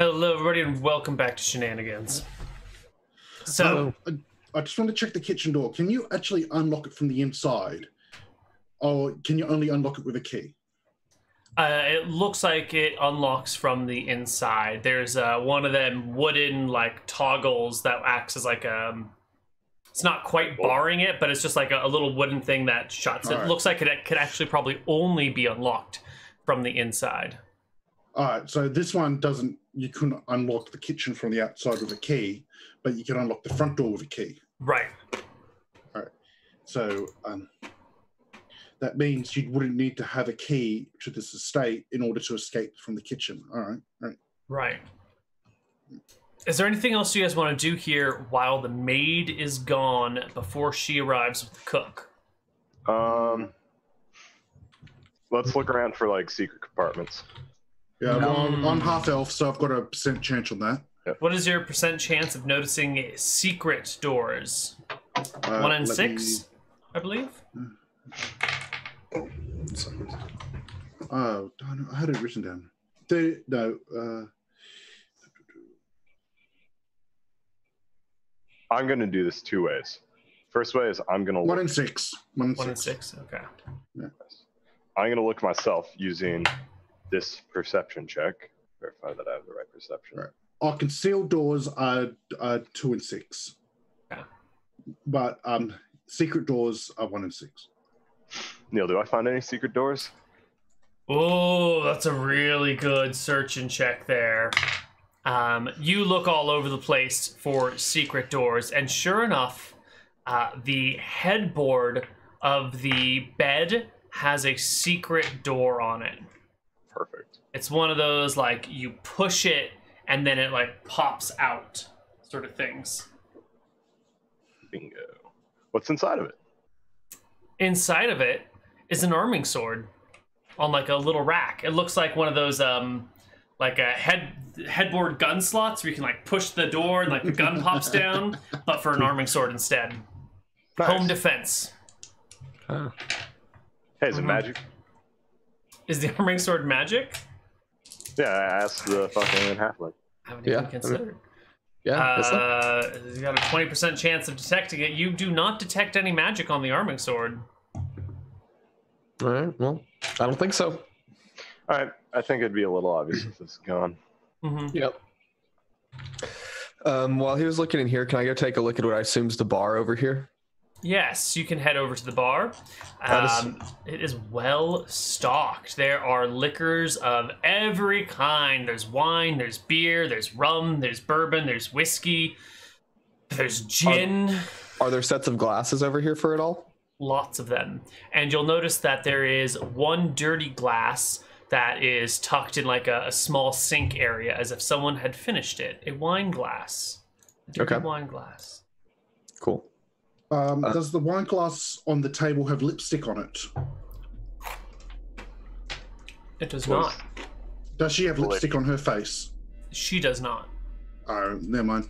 Hello, everybody, and welcome back to Shenanigans. So, I just want to check the kitchen door. Can you actually unlock it from the inside? Or can you only unlock it with a key? It looks like it unlocks from the inside. There's one of them wooden, like, toggles that acts as, like, it's not quite barring it, but it's just like a little wooden thing that shuts. It looks like it could actually probably only be unlocked from the inside. All right, so this one doesn't... You couldn't unlock the kitchen from the outside with a key, but you can unlock the front door with a key. Right. All right. So that means you wouldn't need to have a key to this estate in order to escape from the kitchen. All right. All right. Right. Is there anything else you guys want to do here while the maid is gone before she arrives with the cook? Let's look around for like secret compartments. Yeah, well, I'm half elf, so I've got a percent chance on that. Yep. What is your percent chance of noticing secret doors? 1 in 6, I believe. Oh, darn it, I had it written down. I'm going to do this 2 ways. First way is I'm going to look. 1 in 6. 1 in 6. Okay. Yeah. I'm going to look myself using this perception check. Verify that I have the right perception. Right. Our concealed doors are 2 in 6. Yeah. But secret doors are 1 in 6. Neil, do I find any secret doors? Oh, that's a really good search and check there. You look all over the place for secret doors, and sure enough, the headboard of the bed has a secret door on it. Perfect. It's one of those, like, you push it and then it, like, pops out sort of things. Bingo. What's inside of it? Inside of it is an arming sword on, like, a little rack. It looks like one of those, like a headboard gun slots where you can, like, push the door and, like, the gun pops down, but for an arming sword instead. Nice. Home defense. Huh. Hey, is it magic? Is the arming sword magic? Yeah, I asked the fucking halfling. I haven't even considered. Yeah, you got a 20% chance of detecting it. You do not detect any magic on the arming sword. All right, well, I don't think so. All right, I think it'd be a little obvious if it's gone. Mm-hmm. Yep. While he was looking in here, can I go take a look at what I assume is the bar over here? Yes, you can head over to the bar. It is well stocked. There are liquors of every kind. There's wine, there's beer, there's rum, there's bourbon, there's whiskey, there's gin. Are there sets of glasses over here for it all? Lots of them. And you'll notice that there is one dirty glass that is tucked in like a small sink area as if someone had finished it. A wine glass. A dirty wine glass. Cool. Does the wine glass on the table have lipstick on it? It does not. Does she have lipstick on her face? She does not. Oh, never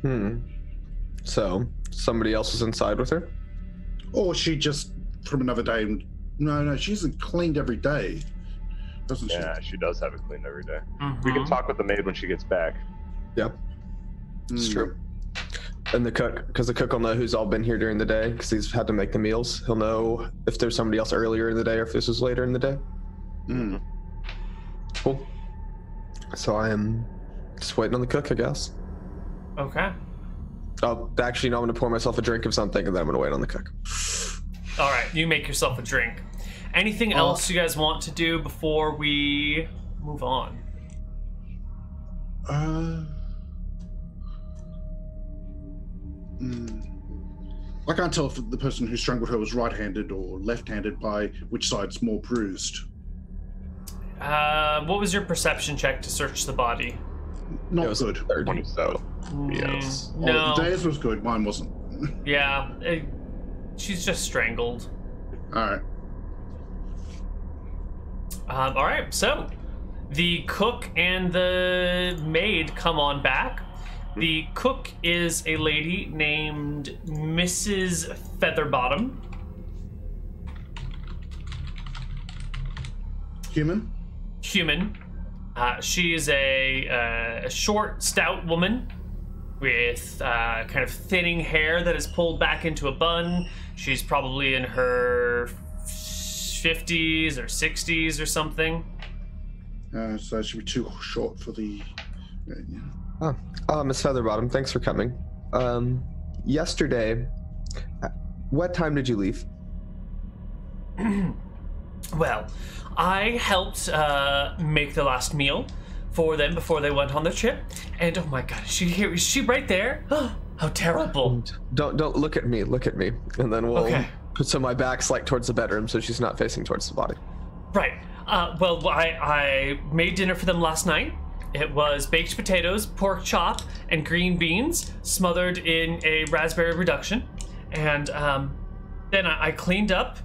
mind. So, somebody else was inside with her? Or she just, from another day... No, she isn't cleaned every day, doesn't she? Yeah, she does have it cleaned every day. Mm-hmm. We can talk with the maid when she gets back. Yep. It's true. And the cook, because the cook will know who's all been here during the day, because he's had to make the meals. He'll know if there's somebody else earlier in the day or if this was later in the day. Mm. Cool. So I am just waiting on the cook, I guess. Okay. Oh, actually, no, I'm going to pour myself a drink of something, and then I'm going to wait on the cook. All right, you make yourself a drink. Anything else you guys want to do before we move on? I can't tell if the person who strangled her was right-handed or left-handed by which side's more bruised. What was your perception check to search the body? Not good. 30, so. Yes. No. Oh, theirs was good, mine wasn't. Yeah, she's just strangled. Alright. Alright, so the cook and the maid come on back. The cook is a lady named Mrs. Featherbottom. Human? human. She is a short, stout woman with kind of thinning hair that is pulled back into a bun. She's probably in her 50s or 60s or something. So that should be too short for the... Miss Featherbottom, thanks for coming. Yesterday, what time did you leave? Well, I helped make the last meal for them before they went on their trip. And oh my God, is she here? Is she right there? How terrible. Don't look at me, look at me. And then we'll put so my back's like towards the bedroom so she's not facing towards the body. Right. Well, I made dinner for them last night. It was baked potatoes, pork chop, and green beans smothered in a raspberry reduction. And then I cleaned up.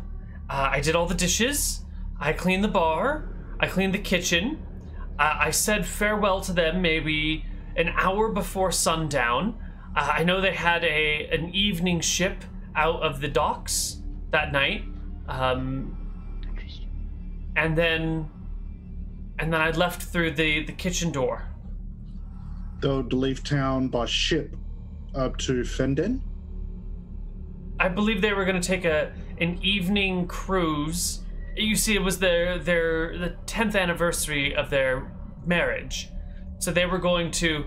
I did all the dishes. I cleaned the bar. I cleaned the kitchen. I said farewell to them maybe an hour before sundown. I know they had an evening ship out of the docks that night. And then I left through the kitchen door. They'll leave town by ship up to Fenden? I believe they were going to take an evening cruise. You see, it was the 10th anniversary of their marriage. So they were going to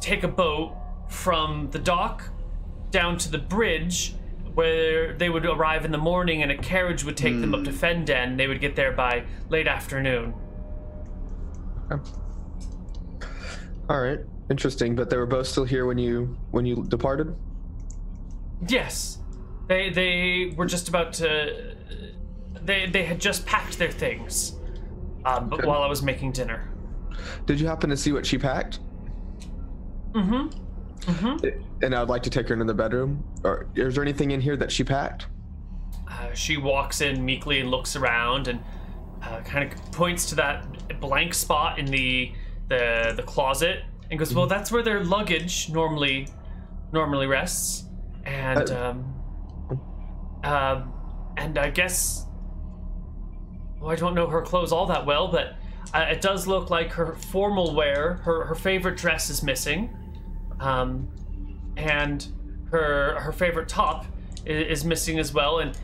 take a boat from the dock down to the bridge where they would arrive in the morning and a carriage would take them up to Fenden. They would get there by late afternoon. All right, interesting. But they were both still here when you departed? Yes. They were just about to... They had just packed their things but while I was making dinner. Did you happen to see what she packed? Mm-hmm. Mm-hmm. And I would like to take her into the bedroom. Or is there anything in here that she packed? She walks in meekly and looks around and kind of points to that blank spot in the closet and goes, well, that's where their luggage normally rests. And and I guess, well, I don't know her clothes all that well, but it does look like her formal wear, her favorite dress is missing, and her favorite top is missing as well, and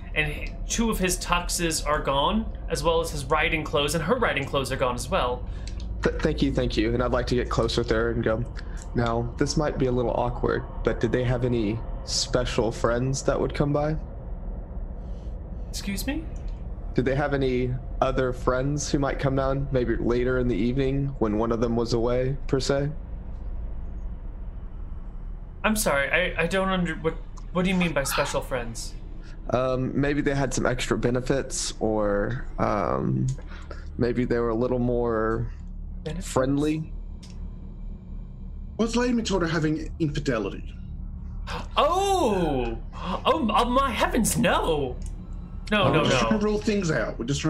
two of his tuxes are gone, as well as his riding clothes, and her riding clothes are gone as well. Thank you. And I'd like to get closer with her and go, now, this might be a little awkward, but did they have any special friends that would come by? Excuse me? Did they have any other friends who might come down, maybe later in the evening when one of them was away, per se? I'm sorry, I don't what do you mean by special friends? Maybe they had some extra benefits, or maybe they were a little more benefits? Friendly. Was Lady Matilda having infidelity? Oh, my heavens, no! No. We're just trying to rule things out. Just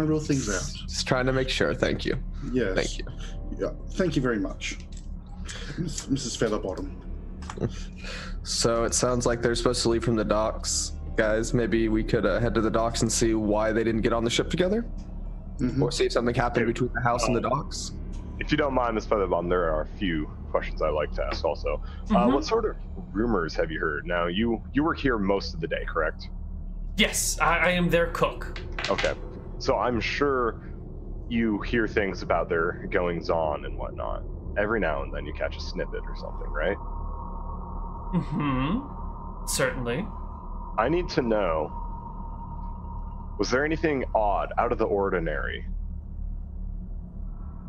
trying to make sure. Thank you. Yes. Thank you. Yeah. Thank you very much, Mrs. Featherbottom. So it sounds like they're supposed to leave from the docks. Guys, maybe we could head to the docks and see why they didn't get on the ship together? Mm-hmm. Or see if something happened between the house and the docks? If you don't mind, Miss Featherbottom, there are a few questions I like to ask also. Mm-hmm. What sort of rumors have you heard? Now, you work here most of the day, correct? Yes, I am their cook. Okay, so I'm sure you hear things about their goings-on and whatnot. Every now and then you catch a snippet or something, right? Mm-hmm, certainly. I need to know, was there anything odd, out of the ordinary?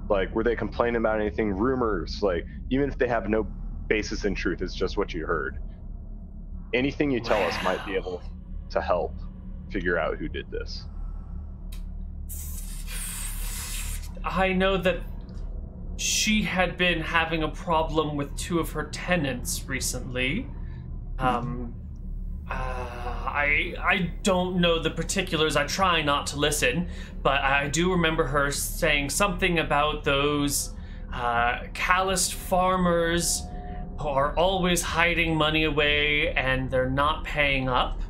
Like, were they complaining about anything? Rumors, like, even if they have no basis in truth, it's just what you heard. Anything you tell us might be able to help figure out who did this. I know that she had been having a problem with two of her tenants recently. I don't know the particulars. I try not to listen, but I do remember her saying something about those calloused farmers who are always hiding money away and they're not paying up.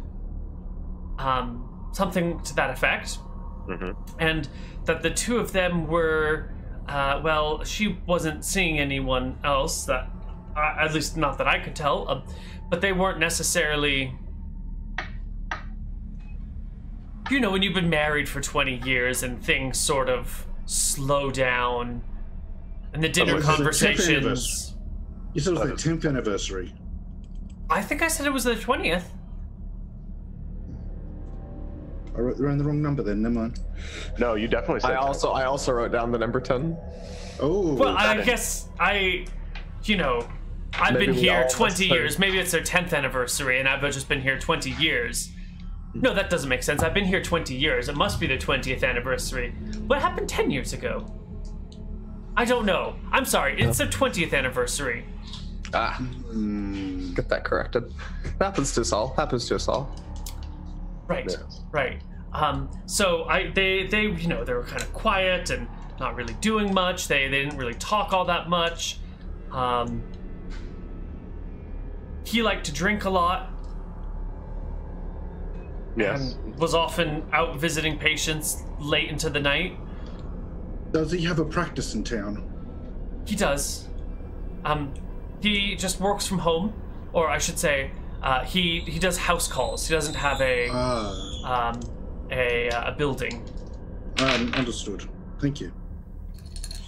Something to that effect. Mm-hmm. And that the two of them were, well, she wasn't seeing anyone else, that, at least not that I could tell, but they weren't necessarily, you know, when you've been married for 20 years and things sort of slow down, and the dinner conversations. You said it was the 10th anniversary. I think I said it was the 20th. I wrote down the wrong number then, never mind. No, you definitely said I also wrote down the number 10. Oh. Well, I guess you know, I've been here 20 years. Maybe it's their 10th anniversary and I've just been here 20 years. No, that doesn't make sense. I've been here 20 years. It must be their 20th anniversary. What happened 10 years ago? I don't know. I'm sorry. It's their 20th anniversary. Ah. Mm. Get that corrected. It happens to us all. Happens to us all. Right. Yeah. Right. So they you know, they were kind of quiet and not really doing much. They didn't really talk all that much. He liked to drink a lot. Yes. And was often out visiting patients late into the night. Does he have a practice in town? He does. He just works from home, or I should say, he does house calls. He doesn't have a building. Understood. Thank you.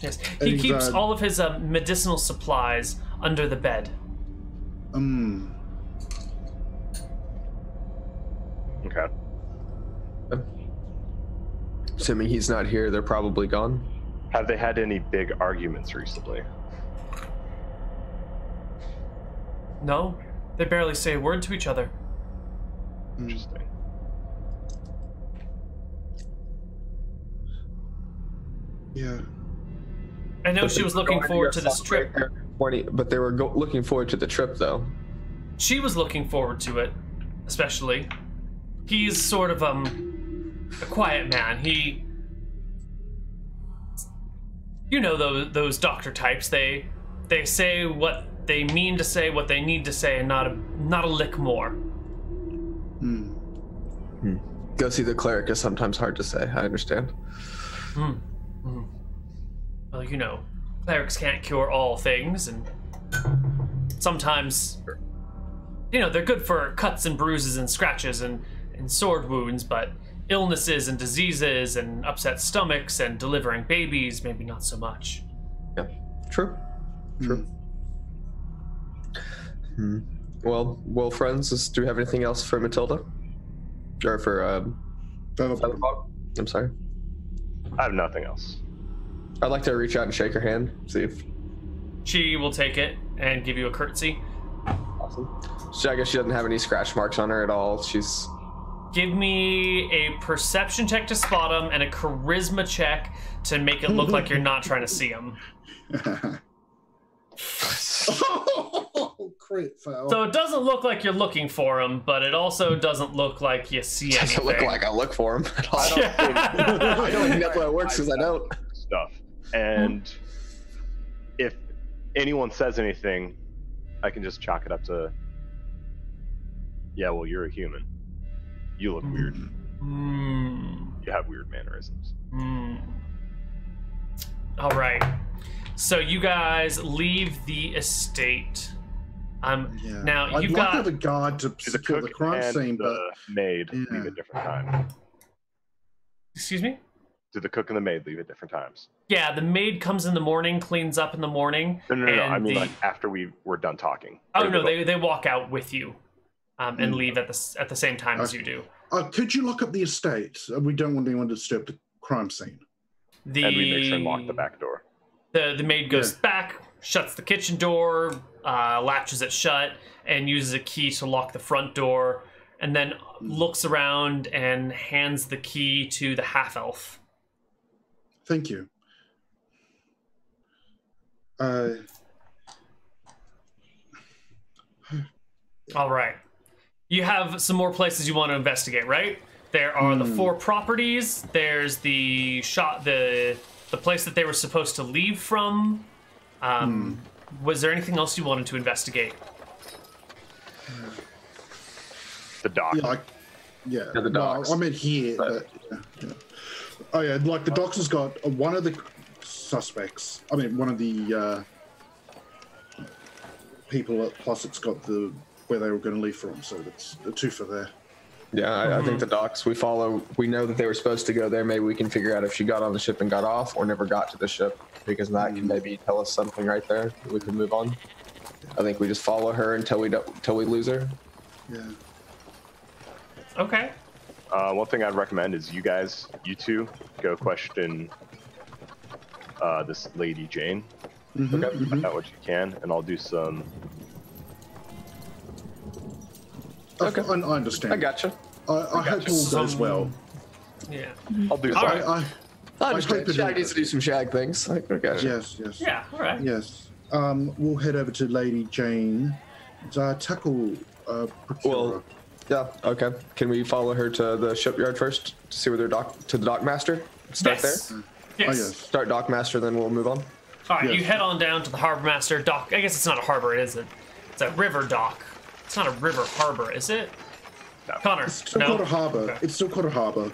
Yes, he keeps all of his medicinal supplies under the bed. Okay. Assuming he's not here, they're probably gone. Have they had any big arguments recently? No. They barely say a word to each other. Interesting. Yeah. I know she was looking forward to this trip. But they were looking forward to the trip, though. She was looking forward to it, especially. He's sort of a quiet man. He, you know, those doctor types. They say what they mean to say, what they need to say, and not a lick more. Mm. Mm. Go see the cleric is sometimes hard to say. I understand. Mm. Mm. Well, you know, clerics can't cure all things, and sometimes, you know, they're good for cuts and bruises and scratches and sword wounds, but illnesses and diseases and upset stomachs and delivering babies, maybe not so much. Yeah, true, true. Mm-hmm. Well, friends, do we have anything else for Matilda? Or for Featherbottom? I'm sorry. I have nothing else. I'd like to reach out and shake her hand, see if... She will take it and give you a curtsy. Awesome. So I guess she doesn't have any scratch marks on her at all. She's... Give me a perception check to spot him and a charisma check to make it look like you're not trying to see him. Oh, great. So it doesn't look like you're looking for him, but it also doesn't look like you see anything. It doesn't look like I look for him at all. I don't think that's how it works because I don't. Stuff. And if anyone says anything, I can just chalk it up to, yeah, well, you're a human. You look weird. Mm. You have weird mannerisms. Mm. All right. So you guys leave the estate. Yeah. Now you've got to have a guard to secure the crime scene, but the maid leave at different times. Excuse me? Do the cook and the maid leave at different times? Yeah, the maid comes in the morning, cleans up in the morning. No. I mean, like after we're done talking. Oh no, they walk out with you. And leave at the same time as you do. Could you lock up the estate? We don't want anyone to disturb the crime scene. And we make sure and lock the back door. The maid goes back, shuts the kitchen door, latches it shut, and uses a key to lock the front door, and then looks around and hands the key to the half-elf. Thank you. All right. You have some more places you want to investigate, right? There are the four properties. There's the shop, the place that they were supposed to leave from. Was there anything else you wanted to investigate? The dock. Yeah, the dock. No, I meant here. But, Oh yeah, like the doctor's got one of the suspects. I mean, one of the people. Plus, it's got the where they were going to leave from. So that's a twofer there. Yeah, I think the docs we follow. We know that they were supposed to go there. Maybe we can figure out if she got on the ship and got off, or never got to the ship, because that can maybe tell us something right there. We can move on. I think we just follow her until we don't, until we lose her. Yeah. Okay. One thing I'd recommend is you two, go question this Lady Jane. Look out what you can, and I'll do some. Okay. I understand. I gotcha. I hope all goes well. Yeah. I'll do that. Right. I understand. Shag needs to do some shag things. I gotcha. Yes, yes. Yeah, all right. Yes. We'll head over to Lady Jane. Tackle procurer. Well, yeah, okay. Can we follow her to the shipyard first to see where they're to the dockmaster? Start there? Yes. Oh, yes. Start dockmaster, then we'll move on. All right, you head on down to the harbormaster dock. I guess it's not a harbor, is it? It's a river dock. It's not a river harbor, is it? No. Connor, it's still called a harbor. Okay. It's still called a harbor.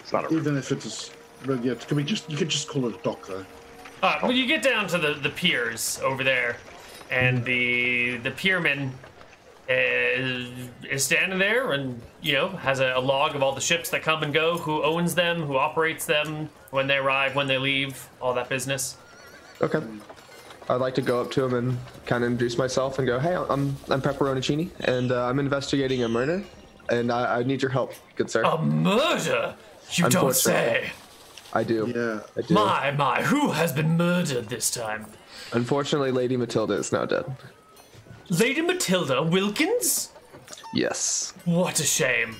It's not a river. Even if it's can we just? You could just call it a dock, though. Well, you get down to the piers over there, and the pierman is standing there, and you know has a log of all the ships that come and go, who owns them, who operates them, when they arrive, when they leave, all that business. Okay. I'd like to go up to him and kind of introduce myself and go, "Hey, I'm Pepperoncini, and I'm investigating a murder, and I need your help, good sir." A murder? You don't say. I do. Yeah, I do. My, who has been murdered this time? Unfortunately, Lady Matilda is now dead. Lady Matilda Wilkins? Yes. What a shame.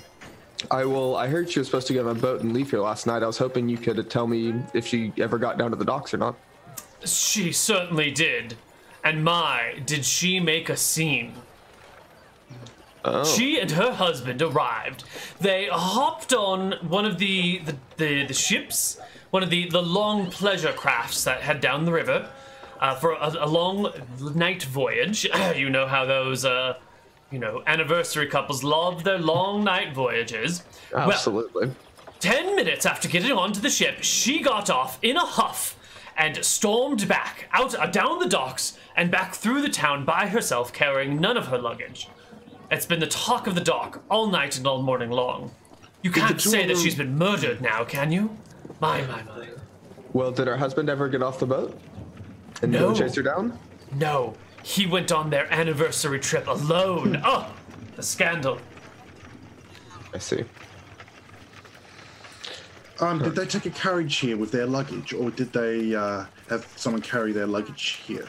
I heard she was supposed to get on a boat and leave here last night. I was hoping you could tell me if she ever got down to the docks or not. She certainly did, and did she make a scene? Oh. She and her husband arrived. They hopped on one of the ships, one of the long pleasure crafts that head down the river for a long night voyage. You know how those anniversary couples love their long night voyages. Absolutely. Well, 10 minutes after getting onto the ship, she got off in a huff and stormed back, down the docks, and back through the town by herself, carrying none of her luggage. It's been the talk of the dock all night and all morning long. You can't say that she's been murdered now, can you? My. Well, did her husband ever get off the boat? And no one chased her down? No, he went on their anniversary trip alone. Oh, the scandal. I see. Did they take a carriage here with their luggage, or did they have someone carry their luggage here?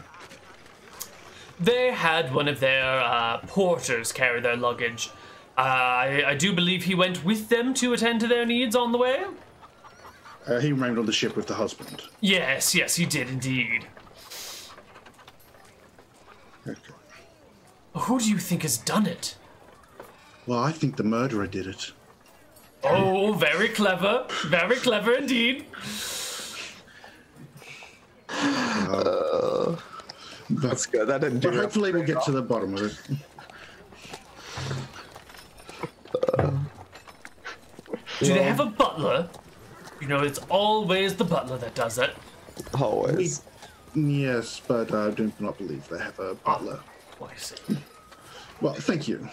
They had one of their porters carry their luggage. I do believe he went with them to attend to their needs on the way. He remained on the ship with the husband. Yes, he did indeed. Okay. Who do you think has done it? Well, I think the murderer did it. Oh, very clever. Very clever indeed. That's good. That didn't do it. But hopefully we'll get to the bottom of it. Do they have a butler? You know, it's always the butler that does it. Always. Yes, but I do not believe they have a butler. I see. Well, thank you.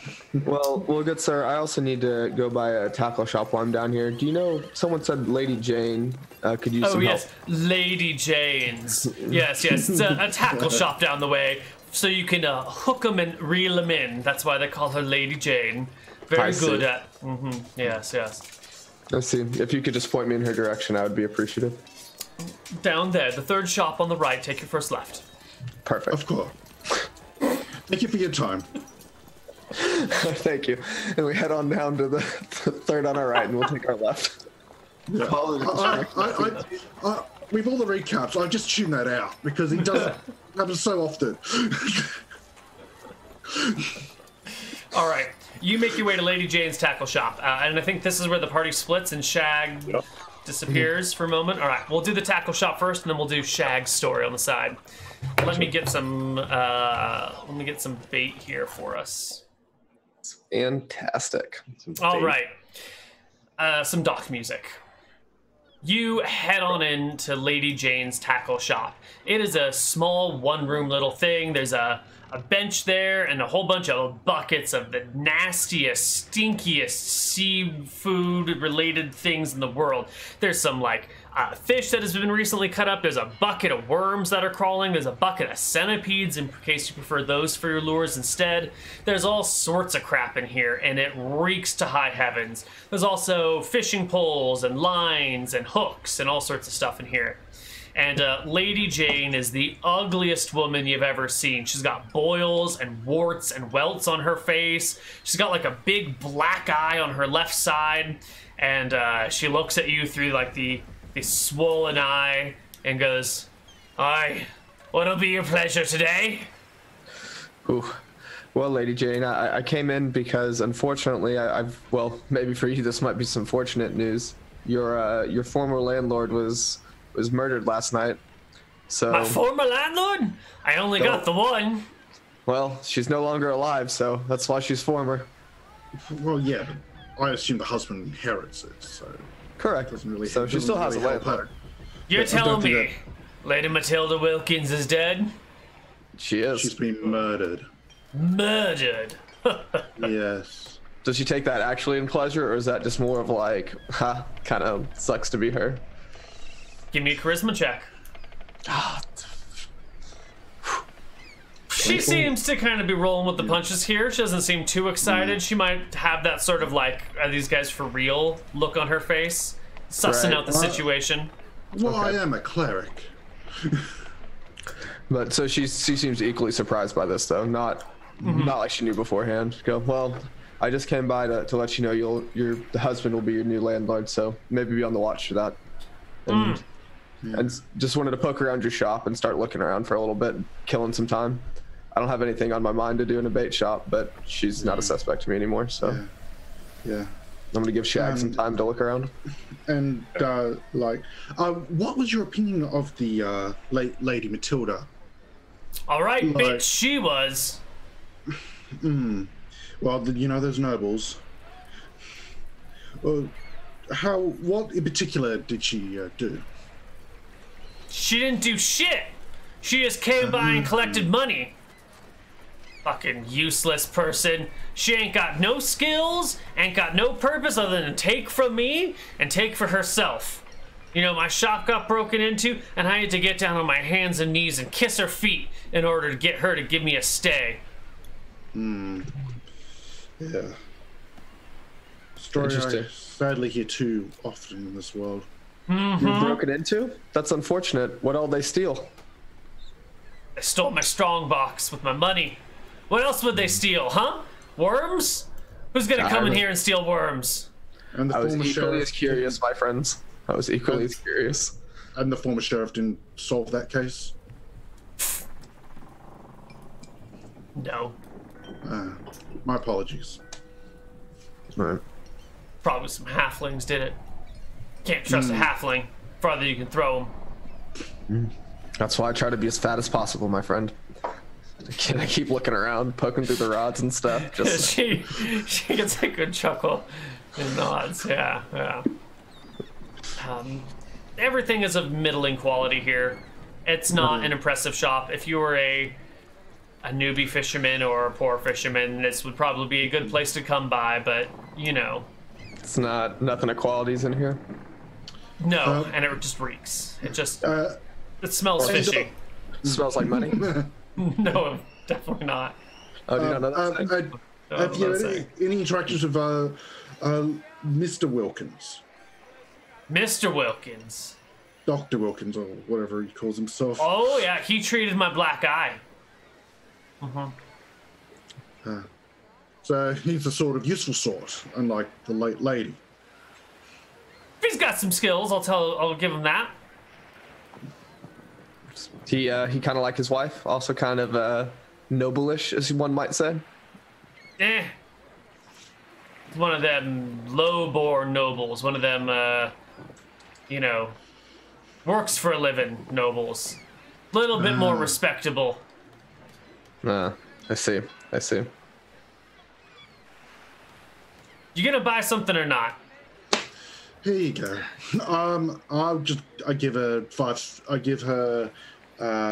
Well, good sir. I also need to go by a tackle shop while I'm down here. Do you know, someone said Lady Jane could use some help. Oh, yes, Lady Jane's. Yes, it's a tackle shop down the way, so you can hook them and reel them in. That's why they call her Lady Jane. Very good at, yes. I see. If you could just point me in her direction, I would be appreciative. Down there, the third shop on the right, take your first left. Perfect. Of course. Thank you for your time. Thank you. And we head on down to the third on our right, and we'll take our left. Yeah. With all the recaps, I just tune that out because it doesn't happen so often. All right, you make your way to Lady Jane's tackle shop, and I think this is where the party splits and Shag disappears for a moment. All right, we'll do the tackle shop first, and then we'll do Shag's story on the side. Let me get some bait here for us. Fantastic. All right. Some dock music. You head on in to Lady Jane's tackle shop. It is a small one-room little thing. There's a bench there and a whole bunch of buckets of the nastiest, stinkiest seafood-related things in the world. There's some, like, fish that has been recently cut up. There's a bucket of worms that are crawling. There's a bucket of centipedes in case you prefer those for your lures instead. There's all sorts of crap in here, and it reeks to high heavens. There's also fishing poles and lines and hooks and all sorts of stuff in here. And Lady Jane is the ugliest woman you've ever seen. She's got boils and warts and welts on her face. She's got like a big black eye on her left side. And she looks at you through like the swollen eye and goes, "Aye, what'll be your pleasure today?" Ooh. Well, Lady Jane, I came in because unfortunately I've, well, maybe for you this might be some fortunate news. Your former landlord was murdered last night. So my former landlord? I only got the one. Well, she's no longer alive, so that's why she's former. Well, yeah, but I assume the husband inherits it, so correct. Doesn't really, so she still has a landlord. You're telling me Lady Matilda Wilkins is dead? She is. She's been murdered. Murdered. Yes. Does she take that actually in pleasure, or is that just more of like, ha, kind of sucks to be her? Give me a charisma check. She seems to kind of be rolling with the punches here. She doesn't seem too excited. She might have that sort of like, are these guys for real look on her face, sussing out the situation. Well, I am a cleric. But so she seems equally surprised by this, though. Not like she knew beforehand. Go, well, I just came by to let you know the husband will be your new landlord, so maybe be on the watch for that. And just wanted to poke around your shop and start looking around for a little bit, killing some time. I don't have anything on my mind to do in a bait shop, but she's not a suspect to me anymore, so yeah. I'm gonna give Shag some time to look around. And what was your opinion of the late Lady Matilda? All right, like, bitch, she was. Well, you know, there's nobles. Well, what in particular did she do? She didn't do shit. She just came by and collected money. Fucking useless person. She ain't got no skills, ain't got no purpose other than to take from me and take for herself. You know, my shop got broken into and I had to get down on my hands and knees and kiss her feet in order to get her to give me a stay. Yeah. Story I sadly hear too often in this world. You're broken into? That's unfortunate. What all they steal? They stole my strong box with my money. What else would they steal, huh? Worms? Who's gonna come in here and steal worms? And the I was equally as curious. And the former sheriff didn't solve that case? No. My apologies. Right. Probably some halflings did it. Can't trust a halfling. Farther you can throw them. That's why I try to be as fat as possible, my friend. I keep looking around, poking through the rods and stuff. Just she gets a good chuckle and nods. Yeah. Everything is of middling quality here. It's not an impressive shop. If you were a newbie fisherman or a poor fisherman, this would probably be a good place to come by. But you know. It's not, nothing of qualities in here. No, and it just reeks. It just, it smells fishy. It smells like money. No, definitely not. Oh, do you know have you had any interactions with Mr. Wilkins? Mr. Wilkins? Dr. Wilkins, or whatever he calls himself. Oh, yeah, he treated my black eye. So he's the sort of useful sort, unlike the late lady. He's got some skills. I'll give him that. He kind of like his wife, also kind of noble-ish, as one might say. One of them low-born nobles. One of them, you know, works for a living nobles. A little bit more respectable. I see. You gonna buy something or not? Here you go. I give her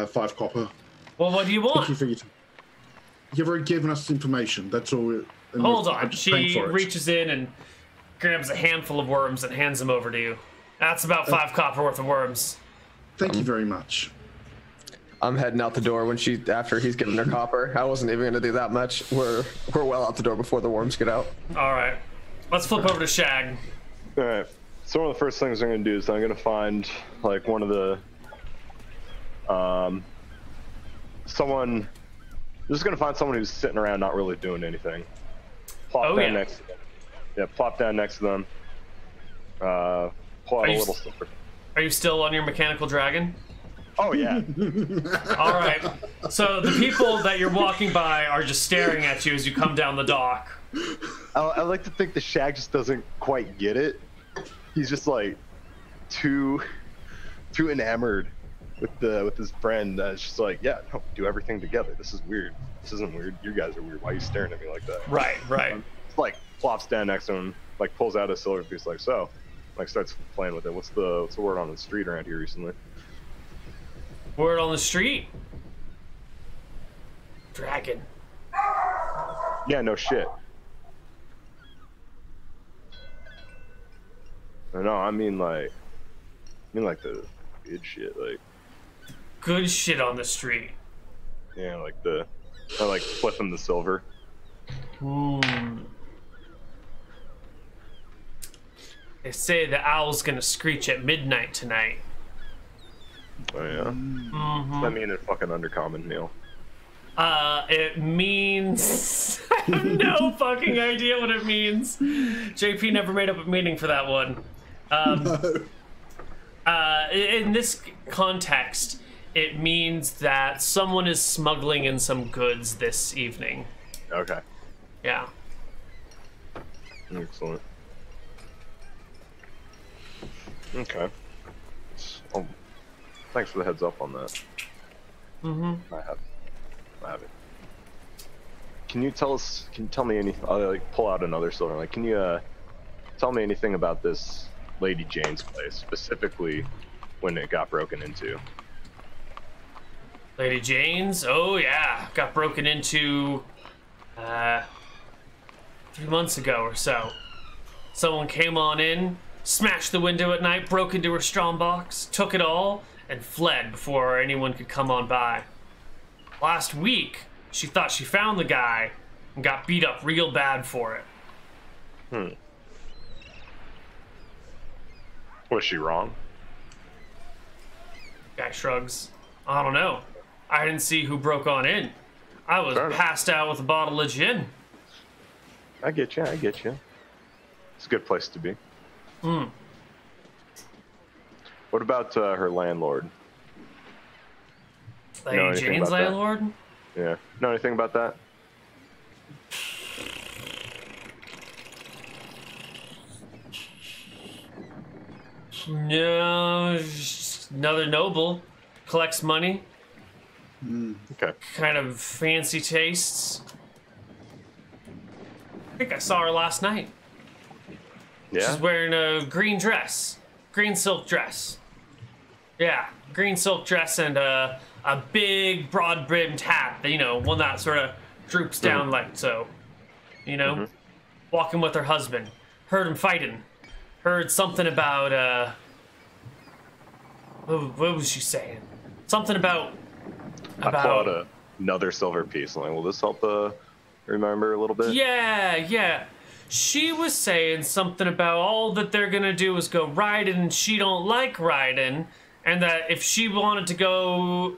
five copper. Well, what do you want? You've already given us information. That's all. Hold on. She reaches in and grabs a handful of worms and hands them over to you. That's about 5 copper worth of worms. Thank you very much. I'm heading out the door when after he's giving her copper. I wasn't even gonna do that much. We're well out the door before the worms get out. All right, let's flip over to Shag. All right. So one of the first things I'm gonna do is I'm gonna find like one of the someone. I'm just gonna find someone who's sitting around not really doing anything. Plop down next to them. Yeah, plop down next to them. Pull out a little slipper. Are you still on your mechanical dragon? Oh yeah. All right. So the people that you're walking by are just staring at you as you come down the dock. I like to think the Shag just doesn't quite get it. He's just like too enamored with his friend. It's just like, yeah, no, do everything together. This is weird. This isn't weird. You guys are weird. Why are you staring at me like that? Right, right. It's like plops down next to him, like pulls out a silver piece, like so, like starts playing with it. What's the word on the street around here recently? Word on the street? Dragon. Yeah, no shit. No, I mean like the good shit, like. Good shit on the street. Yeah, like the, I like flip him the silver. Ooh. They say the owl's gonna screech at midnight tonight. Oh yeah. Mm-hmm. Does that mean it's fucking undercommon, Neil? It means I have no fucking idea what it means. JP never made up a meaning for that one. In this context, it means that someone is smuggling in some goods this evening. Okay. Yeah. Excellent. Okay. So, thanks for the heads up on that. Mm-hmm. I have it. Can you tell me anything? I'll like pull out another silver. Like, can you tell me anything about this Lady Jane's place, specifically when it got broken into? Lady Jane's? Oh yeah, got broken into 3 months ago or so. Someone came on in, smashed the window at night, broke into her strong box, took it all, and fled before anyone could come on by. Last week, she thought she found the guy and got beat up real bad for it. Hmm. Was she wrong? Guy shrugs. I don't know. I didn't see who broke on in. I was passed out with a bottle of gin. I get you. It's a good place to be. Hmm. What about her landlord? Lady Jane's landlord? That? Yeah. Know anything about that? No. Another noble. Collects money. Mm, okay. Kind of fancy tastes. I think I saw her last night. Yeah? She's wearing a green dress. Green silk dress. Yeah. Green silk dress and a big broad-brimmed hat, you know, one that sort of droops down like so, you know, walking with her husband. Heard him fighting. Heard something about, what was she saying? Something about... I pulled out another silver piece. I'm like, will this help remember a little bit? Yeah, yeah. She was saying something about all that they're going to do is go riding and she don't like riding, and that if she wanted to go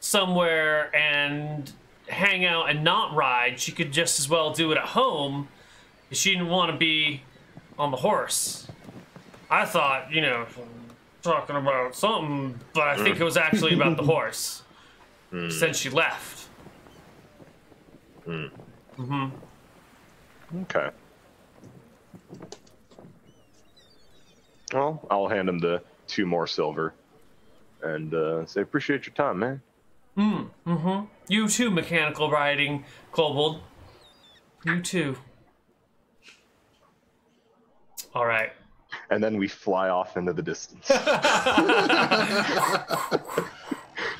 somewhere and hang out and not ride, she could just as well do it at home. She didn't want to be on the horse. I thought, you know, talking about something, but I think it was actually about the horse since she left. Okay. Well, I'll hand him the 2 more silver and say, appreciate your time, man. You too, mechanical riding, Kobold. You too. All right. and then we fly off into the distance. It's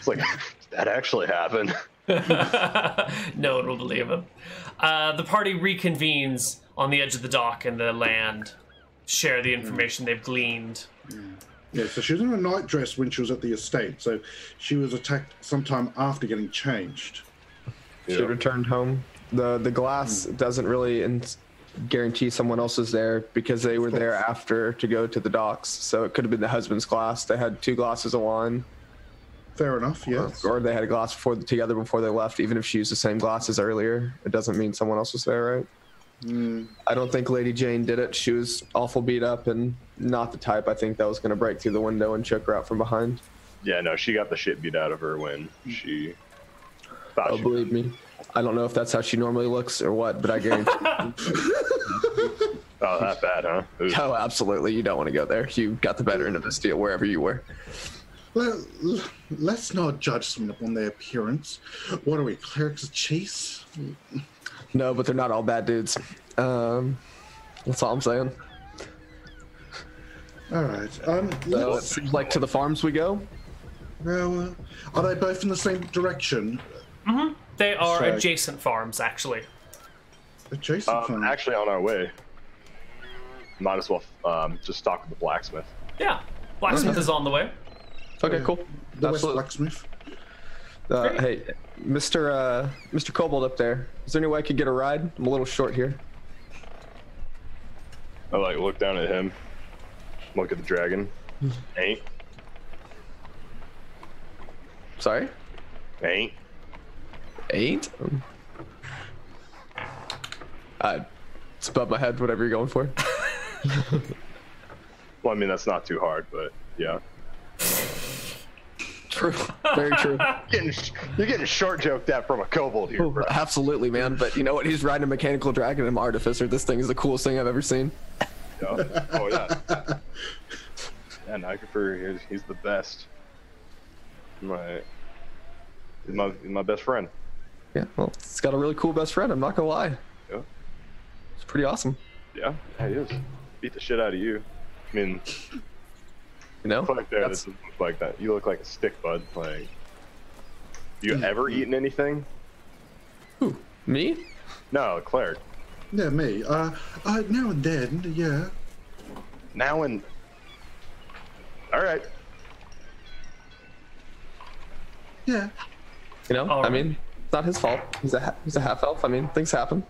like, that actually happened. No one will believe him. The party reconvenes on the edge of the dock and the land, share the information they've gleaned. Yeah, so she was in a nightdress when she was at the estate, so she was attacked sometime after getting changed. Yeah. She returned home. The glass doesn't really guarantee someone else is there, because they were there after to go to the docks, so it could have been the husband's glass. They had two glasses of wine. Fair enough, yes. Or they had a glass together before they left. Even if she used the same glasses earlier, it doesn't mean someone else was there, right? I don't think Lady Jane did it. She was awful beat up and not the type, I think, that was going to break through the window and choke her out from behind. Yeah, no, she got the shit beat out of her when she thought she believe me. I don't know if that's how she normally looks or what, but I guarantee you. Oh, that bad, huh? Oops. Oh, absolutely. You don't want to go there. You got the better end of this deal wherever you were. Let's not judge someone upon their appearance. What are we, clerics of cheese? No, but they're not all bad dudes. That's all I'm saying. All right. So it seems like to the farms we go? Well, are they both in the same direction? Mm-hmm. They are adjacent farms, actually. Adjacent farms? Actually, on our way. Might as well just stock with the blacksmith. Yeah. Blacksmith is on the way. Okay, cool. The West Blacksmith. Hey, Mr. Kobold up there. Is there any way I could get a ride? I'm a little short here. I look down at him. Look at the dragon. Ain't. Sorry? Ain't. Ain't? It's above my head, whatever you're going for. Well, I mean, that's not too hard, but yeah. True. Very true. You're getting short joked at from a kobold here, bro. Absolutely, man. But you know what? He's riding a mechanical dragon and an artificer. This thing is the coolest thing I've ever seen. Yeah. Oh, yeah. And Nycopher, he's the best. He's my best friend. Yeah, well, he's got a really cool best friend. I'm not going to lie. Yeah. It's pretty awesome. Yeah, he is. Beat the shit out of you. I mean... You know, like that. You look like a stick, bud. Like, you ever eaten anything? Who? Me? No, Claire. Yeah, me. Now and then, yeah. Now and. All right. Yeah. You know, I mean, it's not his fault. He's a half elf. I mean, things happen.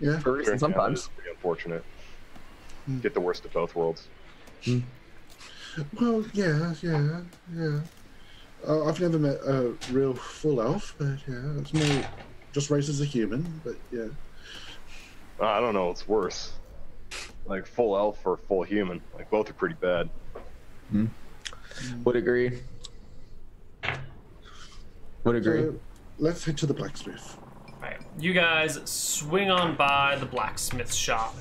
Yeah. For a reason, sometimes. It's pretty unfortunate. Get the worst of both worlds. Well, yeah. I've never met a real full elf, but yeah, it's more just raised as a human, but yeah. I don't know, it's worse. Like, full elf or full human. Like, both are pretty bad. Would agree. Let's head to the blacksmith. Alright, you guys swing on by the blacksmith shop.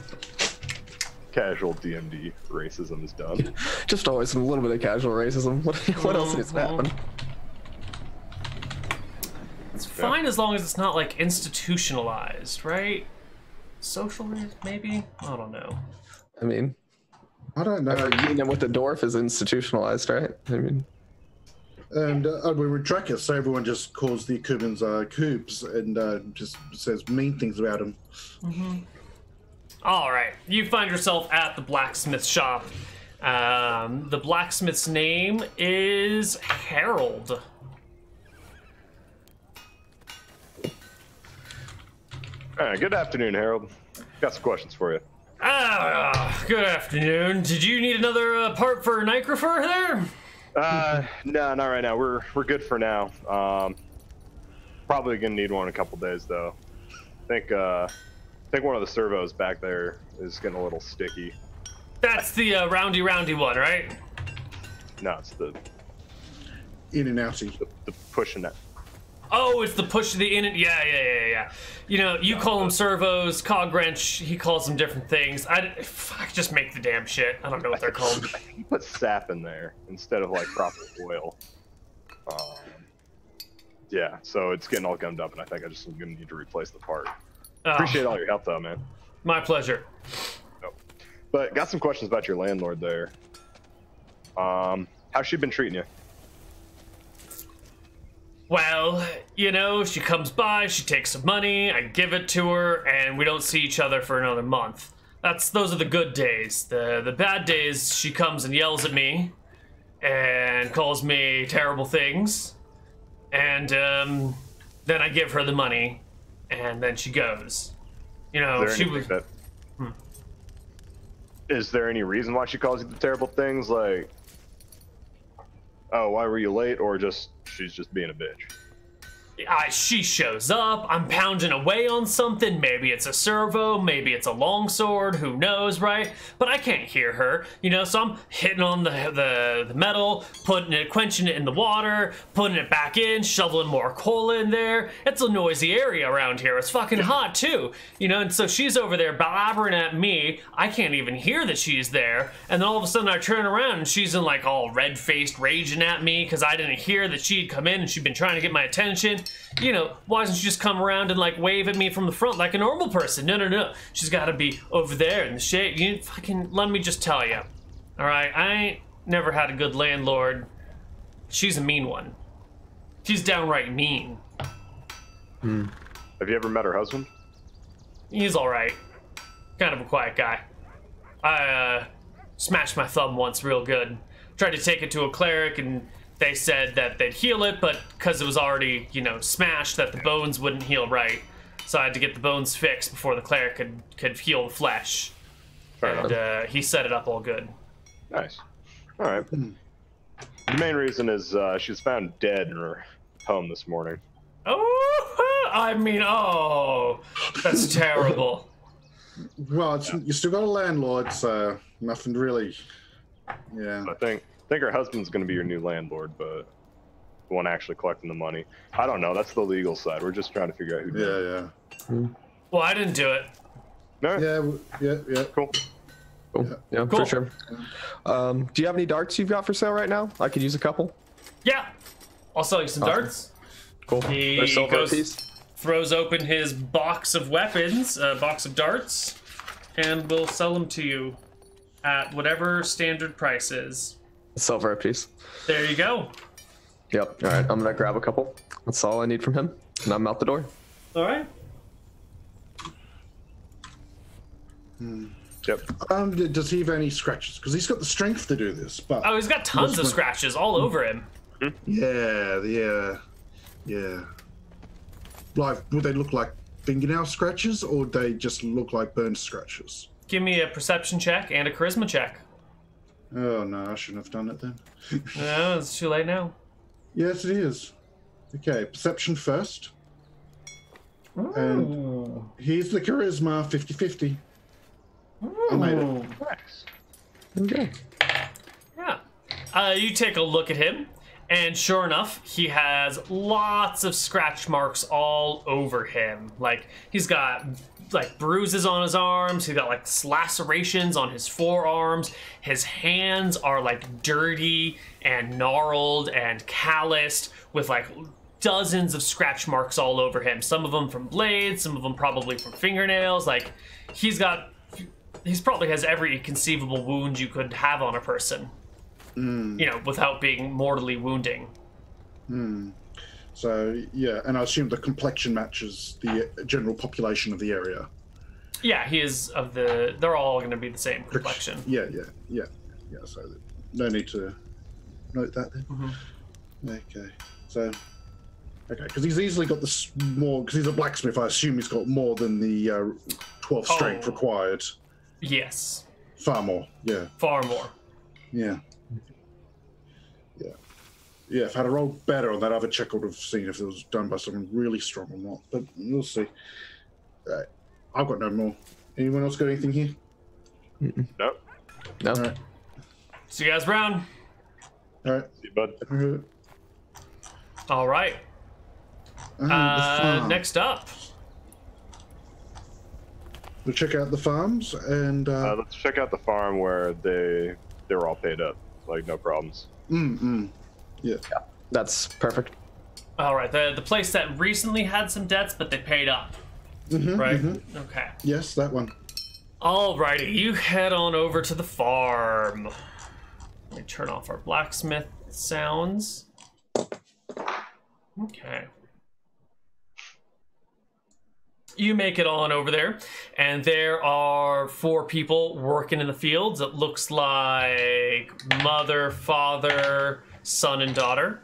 Casual DMD racism is done. Just always a little bit of casual racism. What else is happening? It's fine as long as it's not like institutionalized, right? Social, maybe? I don't know. I mean, I don't know. You know what the dwarf is institutionalized, right? I mean, and we were trackers, so everyone just calls the Cubans Cubes and just says mean things about them. All right, you find yourself at the blacksmith shop. The blacksmith's name is Harold. All right, good afternoon, Harold. Got some questions for you. Good afternoon. Did you need another part for Nycrofer there? No, not right now. We're good for now. Probably gonna need one in a couple days though. I think one of the servos back there is getting a little sticky. That's the roundy one, right? No, it's the in and outy. The push and that. Oh, it's the push of the in and yeah. You know, you call them servos, cog wrench. He calls them different things. I just make the damn shit. I don't know what they're called. I think he put sap in there instead of like proper oil. Yeah, so it's getting all gummed up, and I think I just am gonna need to replace the part. Appreciate all your help, though, man. My pleasure. But got some questions about your landlord there. How's she been treating you? Well, you know, she comes by, she takes some money, I give it to her, and we don't see each other for another month. Those are the good days. The bad days, she comes and yells at me and calls me terrible things. And then I give her the money, and then she goes. You know, she was... Is there any reason why she calls you the terrible things? Like, oh, why were you late? Or just, she's just being a bitch? She shows up, I'm pounding away on something. Maybe it's a servo, maybe it's a longsword, who knows, right? But I can't hear her, you know, so I'm hitting on the metal, putting it, quenching it in the water, putting it back in, shoveling more coal in there. It's a noisy area around here. It's fucking hot too, you know, and so she's over there blabbering at me. I can't even hear that she's there. And then all of a sudden I turn around and she's in like all red-faced raging at me because I didn't hear that she'd come in and she'd been trying to get my attention. You know, why doesn't she just come around and like wave at me from the front like a normal person? No, no, no. She's got to be over there in the shade. You fucking let me just tell you, all right? I ain't never had a good landlord. She's a mean one. She's downright mean. Hmm. Have you ever met her husband? He's all right. Kind of a quiet guy. I smashed my thumb once real good. Tried to take it to a cleric and they said that they'd heal it, but because it was already, you know, smashed, that the bones wouldn't heal right. So I had to get the bones fixed before the cleric could heal the flesh. And he set it up all good. Nice. All right. The main reason is she was found dead in her home this morning. Oh, I mean, oh, that's terrible. Well, it's, you still got a landlord, so nothing really. Yeah. I think her husband's going to be your new landlord, but the one actually collecting the money. I don't know. That's the legal side. We're just trying to figure out who did it. Well, I didn't do it. No? Yeah. Cool. Yeah, cool. For sure. Do you have any darts you've got for sale right now? I could use a couple. Yeah. I'll sell you some darts. Cool. He throws open his box of weapons, box of darts, and we'll sell them to you at whatever standard price is. Silver a piece. There you go. Yep. All right. I'm gonna grab a couple. That's all I need from him, and I'm out the door. All right. Yep. Does he have any scratches? Because he's got the strength to do this. But oh, he's got tons of scratches all over him. Yeah. Like, would they look like fingernail scratches, or they just look like burn scratches? Give me a perception check and a charisma check. Oh, no, I shouldn't have done it then. No, it's too late now. Yes, it is. Okay, perception first. Ooh. And here's the charisma, 50-50. I made it. Nice. Okay. Yeah. You take a look at him, and sure enough, he has lots of scratch marks all over him. Like, he's got... like bruises on his arms, he got like lacerations on his forearms, his hands are like dirty and gnarled and calloused with like dozens of scratch marks all over him, some of them from blades, some of them probably from fingernails. Like he's probably has every conceivable wound you could have on a person, you know, without being mortally wounding. So, yeah, and I assume the complexion matches the general population of the area. Yeah, he is of the... They're all going to be the same complexion. Yeah. So no need to note that then. Okay, so... Okay, because he's easily got the more... Because he's a blacksmith, I assume he's got more than the 12 strength required. Yes. Far more, yeah. Far more. Yeah. Yeah, if I had rolled better on that other check, I would have seen if it was done by someone really strong or not. But we'll see. Right. I've got no more. Anyone else got anything here? Nope. No. Right. See you guys round. All right. See you, bud. All right. Next up. We'll check out the farms and... let's check out the farm where they were all paid up. Like, no problems. Yeah, that's perfect. All right, the place that recently had some debts, but they paid up, right? Okay. Yes, that one. Alrighty, you head on over to the farm. Let me turn off our blacksmith sounds. Okay. You make it on over there, and there are four people working in the fields. It looks like mother, father, son, and daughter.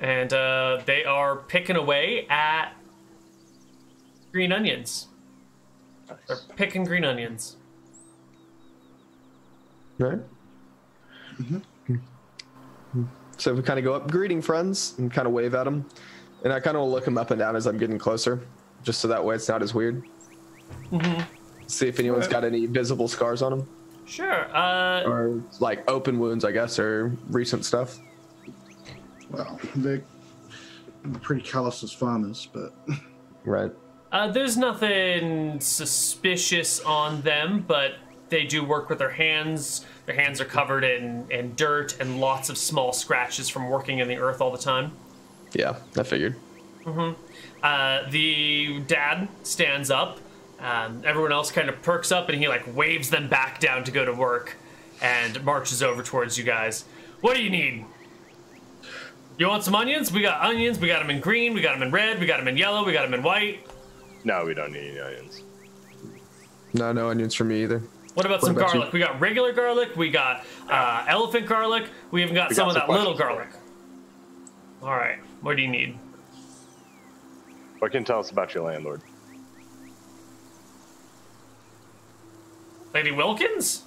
And they are picking away at green onions. Nice. They're picking green onions. Right? Mm-hmm. So we kind of go up, greeting friends, and kind of wave at them. And I kind of look them up and down as I'm getting closer, just so that way it's not as weird. Mm-hmm. See if anyone's got any visible scars on them. Sure. Or like open wounds, I guess, or recent stuff. Well, they're pretty callous as farmers, but... Right. There's nothing suspicious on them, but they do work with their hands. Their hands are covered in dirt and lots of small scratches from working in the earth all the time. Yeah, I figured. Mm-hmm. The dad stands up. Everyone else kind of perks up, and he like waves them back down to go to work and marches over towards you guys. What do you need? You want some onions? We got onions. We got them in green. We got them in red. We got them in yellow. We got them in white. No, we don't need any onions. No, no onions for me either. What about some garlic? We got regular garlic. We got elephant garlic. We even got some of that little garlic. All right. What do you need? What can you tell us about your landlord? Lady Wilkins?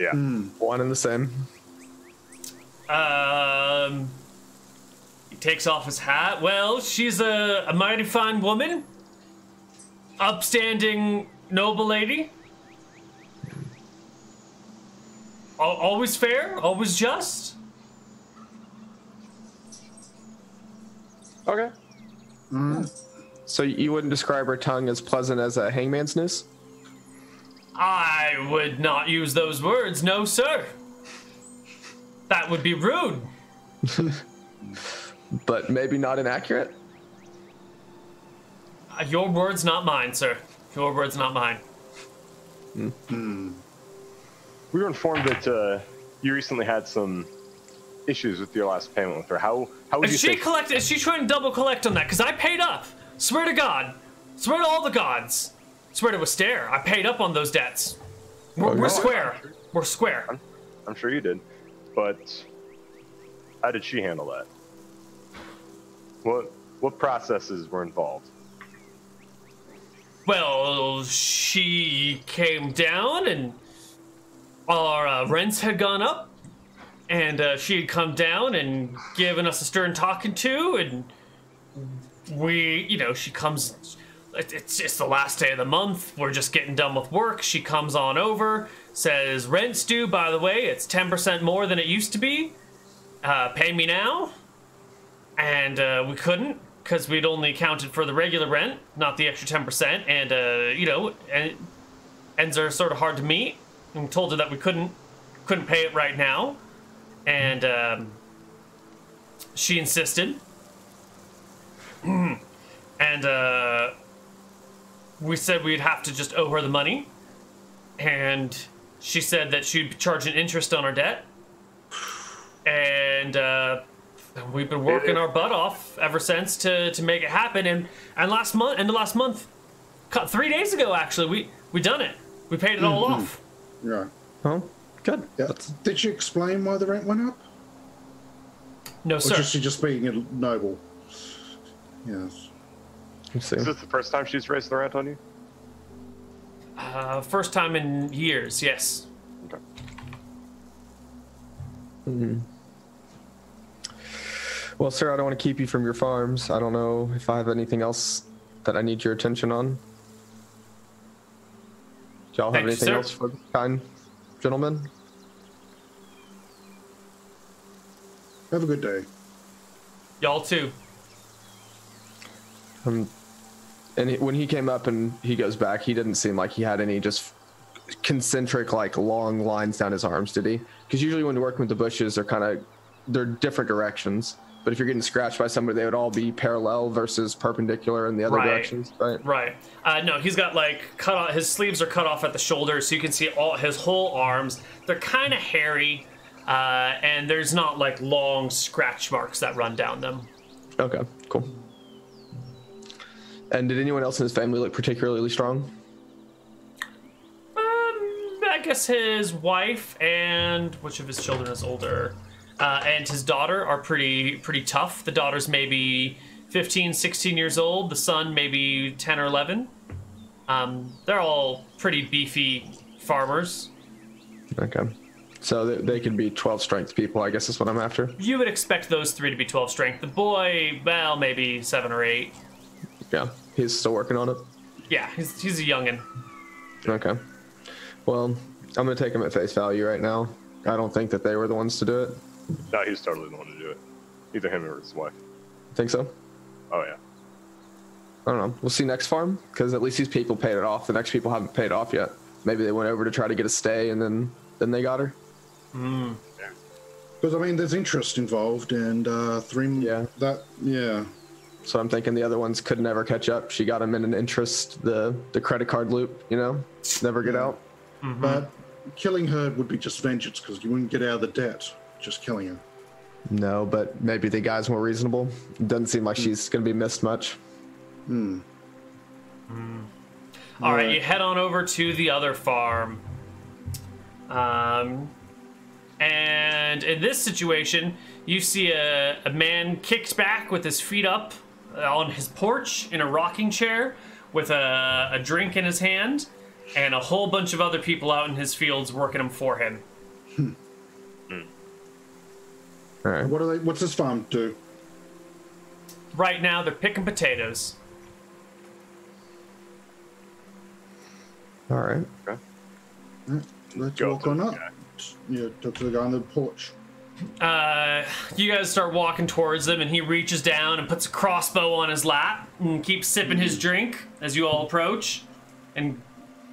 Yeah. One and the same. He takes off his hat. Well, she's a mighty fine woman. Upstanding, noble lady. Always fair, always just. Okay. So you wouldn't describe her tongue as pleasant as a hangman's noose? I would not use those words, no sir. That would be rude. But maybe not inaccurate? Your word's not mine, sir. Your word's not mine. Mm-hmm. We were informed that you recently had some issues with your last payment with her. How would you say... Is she trying to double collect on that? Because I paid up. Swear to God. Swear to all the gods. Swear to Astaire. I paid up on those debts. We're square. Sure. We're square. I'm sure you did. But how did she handle that? What processes were involved? Well, she came down and our rents had gone up. And she had come down and given us a stern talking to, and we, you know, she comes, it's the last day of the month, we're just getting done with work, she comes on over, says, rent's due, by the way, it's 10% more than it used to be, pay me now, and we couldn't, because we'd only accounted for the regular rent, not the extra 10%, and, you know, and ends are sort of hard to meet, and we told her that we couldn't pay it right now. And she insisted. And we said we'd have to just owe her the money. And she said that she'd charge an interest on our debt. And we've been working our butt off ever since to make it happen. And last month, 3 days ago actually, we done it. We paid it all off. Yeah. Huh? Good. Yeah. Did she explain why the rent went up? No, sir. Or is she just being noble? Yes. Is this the first time she's raised the rent on you? First time in years, yes. Okay. Mm. Well, sir, I don't want to keep you from your farms. I don't know if I have anything else that I need your attention on. Do y'all have anything else for the kind gentlemen? Have a good day. Y'all too. And when he came up and he goes back, he didn't seem like he had any just concentric, like, long lines down his arms, did he? Because usually when you're working with the bushes, they're different directions. But if you're getting scratched by somebody, they would all be parallel versus perpendicular in the other directions, right? Right. No, he's got like cut off. His sleeves are cut off at the shoulders, so you can see all his whole arms. They're kind of hairy, and there's not like long scratch marks that run down them. Okay, cool. And did anyone else in his family look particularly strong? I guess his wife and which of his children is older, and his daughter are pretty tough. The daughter's maybe 15, 16 years old. The son maybe 10 or 11. They're all pretty beefy farmers. Okay, so they could be 12 strength people, I guess is what I'm after. You would expect those three to be 12 strength. The boy, well, maybe 7 or 8. Yeah, he's still working on it. Yeah, he's a youngin. Okay. Well, I'm going to take him at face value right now. I don't think that they were the ones to do it. No, he's totally the one to do it. Either him or his wife. Think so? Oh, yeah. I don't know. We'll see next farm, because at least these people paid it off. The next people haven't paid off yet. Maybe they went over to try to get a stay, and then they got her. Mm. Yeah. Because, I mean, there's interest involved, and three... Yeah. That, yeah. So I'm thinking the other ones could never catch up. She got them in an interest, the credit card loop, you know? Never get out. Mm-hmm. But killing her would be just vengeance, because you wouldn't get out of the debt just killing her. No, but maybe the guy's more reasonable. It doesn't seem like she's going to be missed much. Mm. Mm. All right, you head on over to the other farm. And in this situation, you see a man kicked back with his feet up on his porch in a rocking chair with a drink in his hand. And a whole bunch of other people out in his fields working them for him. Hmm. Mm. All right. What's this farm do? Right now, they're picking potatoes. All right. Okay. All right. Let's walk on up. Yeah, talk to the guy on the porch. You guys start walking towards him, and he reaches down and puts a crossbow on his lap and keeps sipping his drink as you all approach, and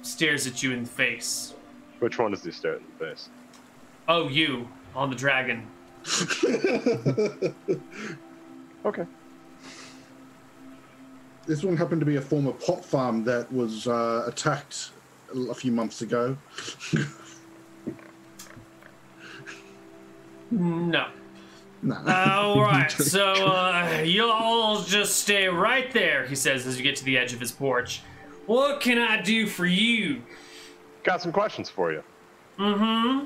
stares at you in the face. Which one does he stare in the face? Oh, you on the dragon. Okay. This one happened to be a former pot farm that was attacked a few months ago. No. No. All right, so you'll all just stay right there, he says as you get to the edge of his porch. What can I do for you? Got some questions for you. Mm-hmm.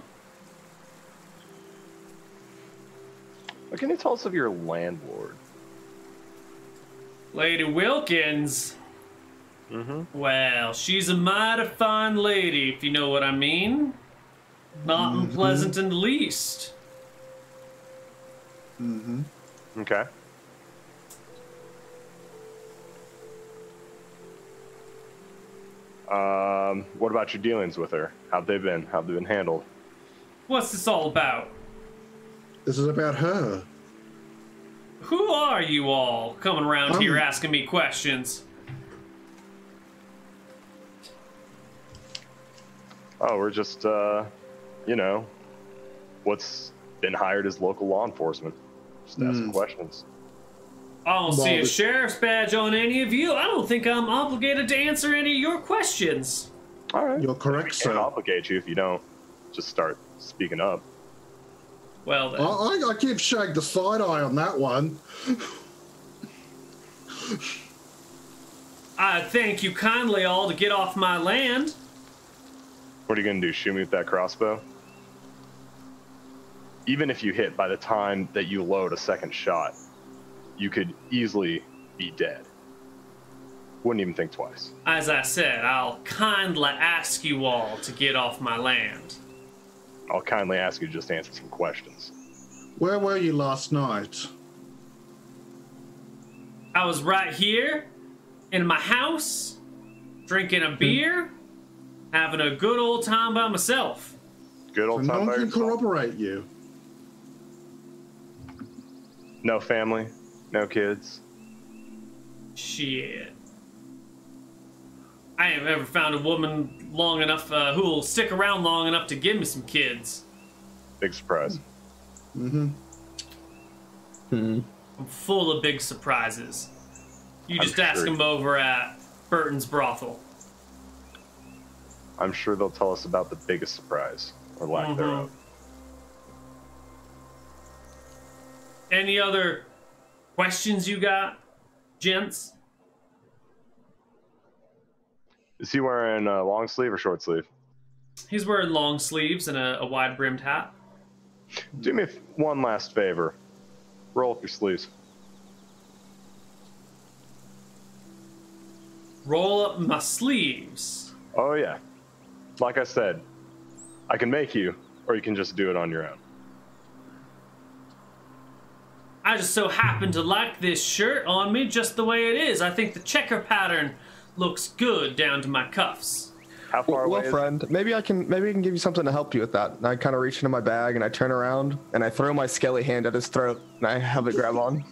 What can you tell us of your landlord? Lady Wilkins? Mm-hmm. Well, she's a mighty fine lady, if you know what I mean. Not unpleasant in the least. Mm-hmm. Okay. What about your dealings with her? How've they been? How've they been handled? What's this all about? This is about her. Who are you all coming around here asking me questions? Oh, we're just, you know, what's been hired as local law enforcement. Just asking questions. I don't see a sheriff's badge on any of you. I don't think I'm obligated to answer any of your questions. All right. You're correct, sir. I can't obligate you if you don't just start speaking up. Well, then. I give Shag the side eye on that one. I thank you kindly all to get off my land. What are you going to do, shoot me with that crossbow? Even if you hit, by the time that you load a second shot, you could easily be dead. Wouldn't even think twice. As I said, I'll kindly ask you all to get off my land. I'll kindly ask you to just answer some questions. Where were you last night? I was right here in my house, drinking a beer, having a good old time by myself. Good old time by yourself? No one can corroborate you. No family? No kids? Shit. I ain't ever found a woman long enough who'll stick around long enough to give me some kids. Big surprise. Mm-hmm. Mm-hmm. I'm full of big surprises. You just ask them over at Burton's Brothel. I'm sure they'll tell us about the biggest surprise, or lack thereof. Any other questions you got, gents? Is he wearing a long sleeve or short sleeve? He's wearing long sleeves and a wide-brimmed hat. Do me one last favor. Roll up your sleeves. Roll up my sleeves? Oh, yeah. Like I said, I can make you, or you can just do it on your own. I just so happen to like this shirt on me just the way it is. I think the checker pattern looks good down to my cuffs. How far away? Well, friend, maybe I can give you something to help you with that. And I kind of reach into my bag and I turn around and I throw my skelly hand at his throat and I have it grab on.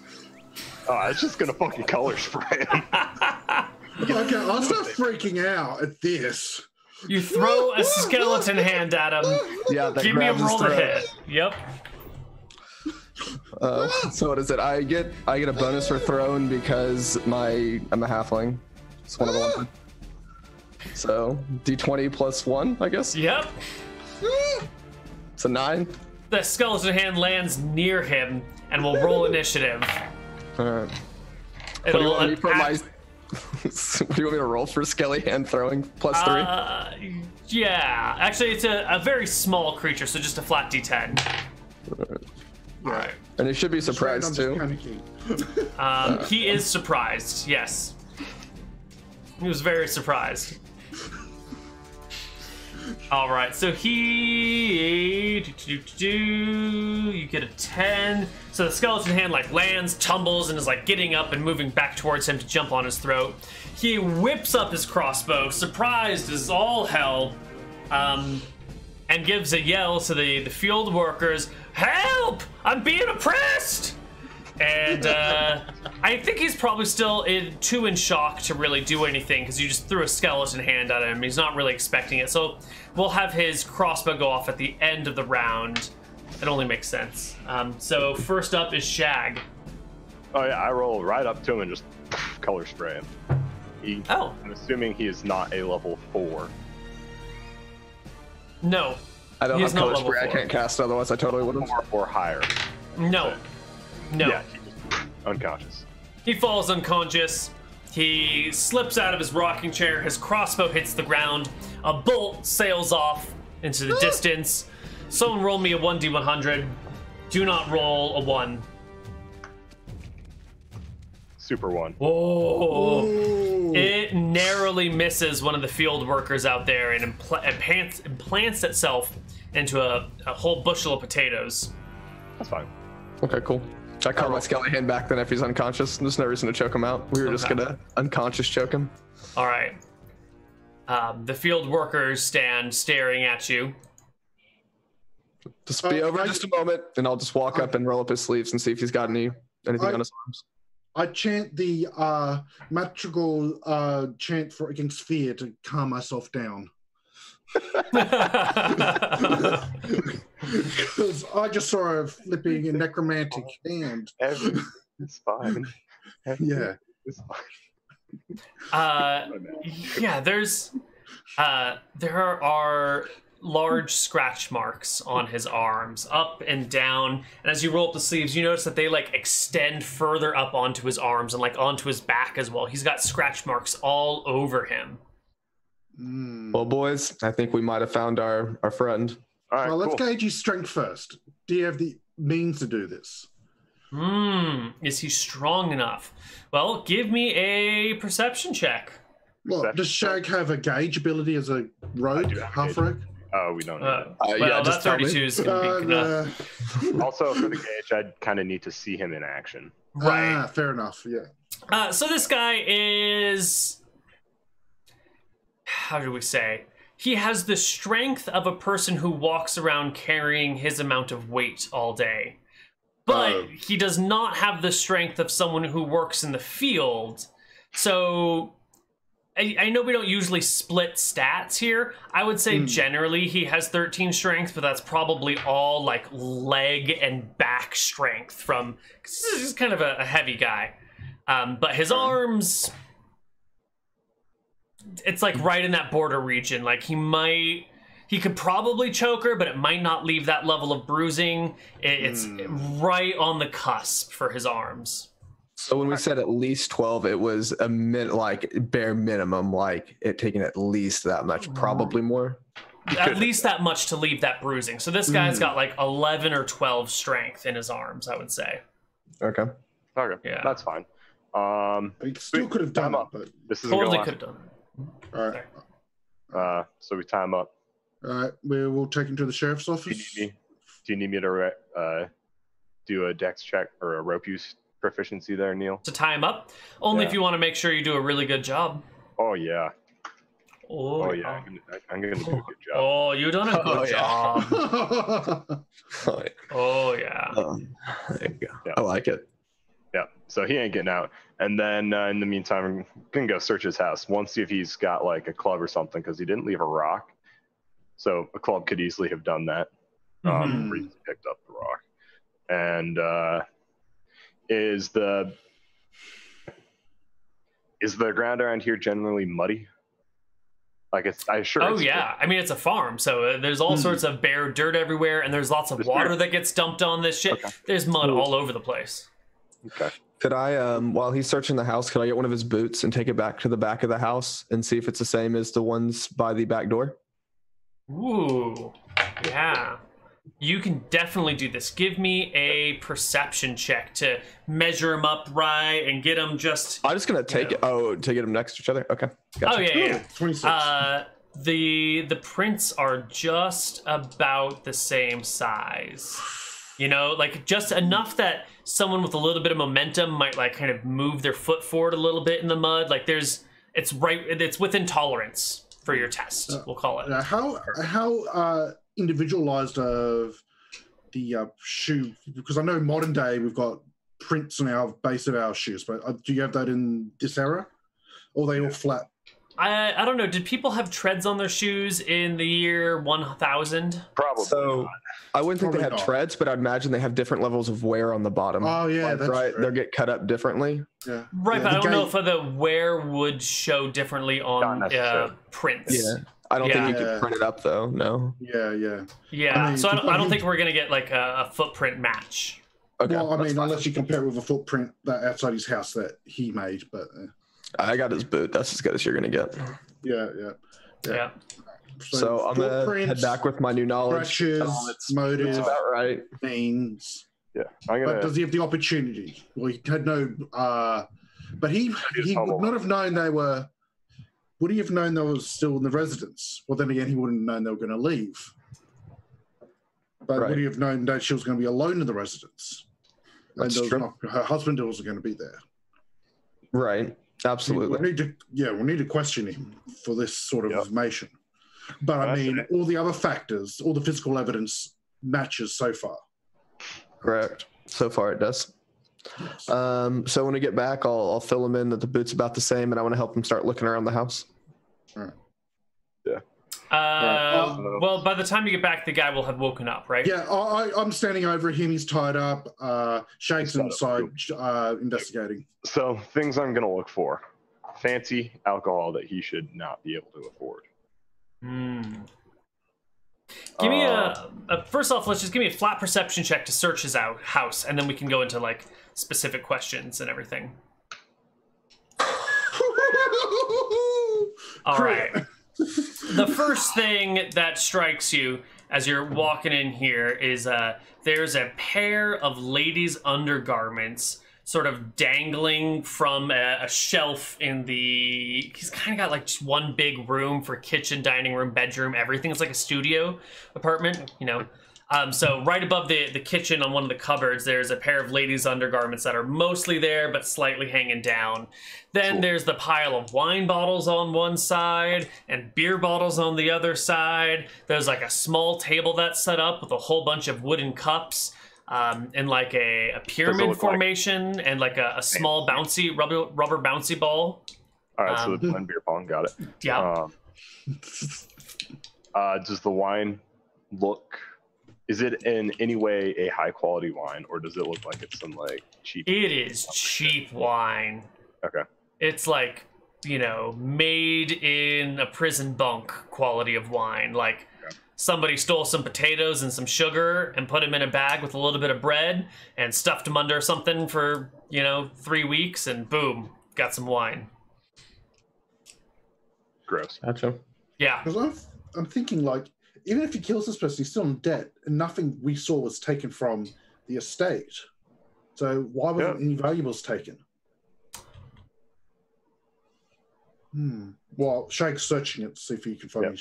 Oh, it's just gonna fucking color spray him. Okay, I'll start freaking out at this. You throw a skeleton hand at him. Yeah, that give me a roll to hit. Yep. So what is it? I get a bonus for thrown because I'm a halfling. It's one of the ones. So D20 plus 1, I guess. Yep. It's a 9. The skeleton hand lands near him, and we'll roll initiative. All right. It'll what do you want me to roll for skelly hand throwing plus 3? Yeah. Actually, it's a very small creature, so just a flat D10. All right. All right. And he should be surprised too. He is surprised. Yes. He was very surprised. All right, so he... You get a 10. So the skeleton hand, like, lands, tumbles, and is, like, getting up and moving back towards him to jump on his throat. He whips up his crossbow, surprised as all hell, and gives a yell to the field workers. Help! I'm being oppressed! And I think he's probably still too in shock to really do anything because you just threw a skeleton hand at him. He's not really expecting it. So we'll have his crossbow go off at the end of the round. It only makes sense. So first up is Shag. Oh, yeah. I roll right up to him and just color spray him. I'm assuming he is not a level 4. No. I don't have color spray. I can't cast otherwise. I totally wouldn't. 4 or higher. No. Okay. No. Yeah, he's unconscious. He falls unconscious. He slips out of his rocking chair. His crossbow hits the ground. A bolt sails off into the distance. Someone roll me a 1d100. Do not roll a 1. Super 1. Oh. Ooh. It narrowly misses one of the field workers out there and implants itself into a whole bushel of potatoes. That's fine. Okay, cool. I call my skelly hand back then if he's unconscious. There's no reason to choke him out. We were just gonna unconscious choke him. All right. The field workers stand staring at you. Just be over just a moment, and I'll just walk up and roll up his sleeves and see if he's got anything on his arms. I chant the magical chant for against fear to calm myself down. Because I just saw a flipping and necromantic hand. It's fine. Yeah. It's fine. Yeah, there are large scratch marks on his arms, up and down. And as you roll up the sleeves, you notice that they like extend further up onto his arms and like onto his back as well. He's got scratch marks all over him. Well, boys, I think we might have found our friend. All right, well, let's gauge his strength first. Do you have the means to do this? Is he strong enough? Well, give me a perception check. Well, does Shag have a gauge ability as a rogue, half rogue? Oh, we don't know. Well, that 32 is going to be enough. Also, for the gauge, I'd kind of need to see him in action. Right. Fair enough, yeah. So this guy is... How do we say? He has the strength of a person who walks around carrying his amount of weight all day. But he does not have the strength of someone who works in the field. So I know we don't usually split stats here. I would say generally he has 13 strength, but that's probably all like leg and back strength from, because this is kind of a heavy guy. But his arms, it's like right in that border region. Like he could probably choke her, but it might not leave that level of bruising. It's right on the cusp for his arms. So when we said at least 12, it was a bare minimum, like it taking at least that much, probably more. At least that much to leave that bruising. So this guy's got like 11 or 12 strength in his arms, I would say. Okay. Okay. Yeah. That's fine. He still could have done it, but this is totally could have done it. All right. So we tie him up. All right. We will take him to the sheriff's office. Do you need me to do a dex check or a rope use proficiency there, Neil? To tie him up? Only if you want to make sure you do a really good job. Oh, yeah. Oh yeah. I'm going to do a good job. Oh, you've done a good job. Oh, yeah. There you go. Yeah. I like it. Yeah, so he ain't getting out. And then in the meantime, I'm going to go search his house. One, see if he's got like a club or something, because he didn't leave a rock. So a club could easily have done that. He picked up the rock. And... Is the ground around here generally muddy? Like it's, I mean, it's a farm, so there's all sorts of bare dirt everywhere, and there's lots of water that gets dumped on this shit. Okay. There's mud all over the place. Okay. Could I, while he's searching the house, could I get one of his boots and take it back to the back of the house and see if it's the same as the ones by the back door? Ooh, yeah. You can definitely do this. Give me a perception check to measure him up right and get him just... I'm just going to take to get him next to each other? Okay. Gotcha. Oh, yeah, yeah. The prints are just about the same size. You know, like just enough that someone with a little bit of momentum might like kind of move their foot forward a little bit in the mud. Like it's within tolerance for your test, we'll call it. How individualized of the shoe, because I know modern day we've got prints on our base of our shoes, but do you have that in this era, or are they all flat? I don't know, did people have treads on their shoes in the year 1000? Probably so. I wouldn't think they had treads, but I'd imagine they have different levels of wear on the bottom. Oh yeah, like, that's right, they get cut up differently. Yeah, right. Yeah, but I don't know if the wear would show differently on prints. Yeah, I don't think you could print it up, though, no. Yeah. I mean, so I don't think we're going to get, like, a footprint match. Okay, well, I mean, unless you compare it with a footprint that outside his house that he made, but... I got his boot. That's as good as you're going to get. Yeah. So I'm going to head back with my new knowledge. Crutches, motives, about right. Things. Yeah. But does he have the opportunity? Well, he had no... but he would not have known they were... Would he have known they were still in the residence? Well, then again, he wouldn't have known they were going to leave. But would he have known that she was going to be alone in the residence? That's and her husband was going to be there. Right. Absolutely. We'll need to question him for this sort of information. But I mean, all the other factors, all the physical evidence matches so far. Correct. So far it does. So when I get back, I'll fill him in that the boot's about the same, and I want to help him start looking around the house. Well, by the time you get back, the guy will have woken up, right? Yeah, I'm standing over him. He's tied up. Shank's inside investigating. So things I'm going to look for. Fancy alcohol that he should not be able to afford. Give me first off, let's just give me a flat perception check to search his house, and then we can go into, like, specific questions and everything. All right. The first thing that strikes you as you're walking in here is there's a pair of ladies' undergarments sort of dangling from a shelf in the... He's kind of got like just one big room for kitchen, dining room, bedroom, everything. It's like a studio apartment, you know. So right above the kitchen on one of the cupboards, there's a pair of ladies' undergarments that are mostly there but slightly hanging down. Then there's the pile of wine bottles on one side and beer bottles on the other side. There's like a small table that's set up with a whole bunch of wooden cups. In like a pyramid formation, and like a small bouncy rubber bouncy ball. All right, so the blend beer pong, got it. Yeah. Does the wine look? Is it in any way a high quality wine, or does it look like it's some like cheap? It is cheap wine. Okay. It's like, you know, made in a prison bunk quality of wine. Like somebody stole some potatoes and some sugar and put them in a bag with a little bit of bread and stuffed them under something for, you know, 3 weeks, and boom, got some wine. Gross. Gotcha. Yeah. Because I'm thinking, like, even if he kills this person, he's still in debt, and nothing we saw was taken from the estate. So why wasn't any valuables taken? Well, Shake's searching it to see if he can find.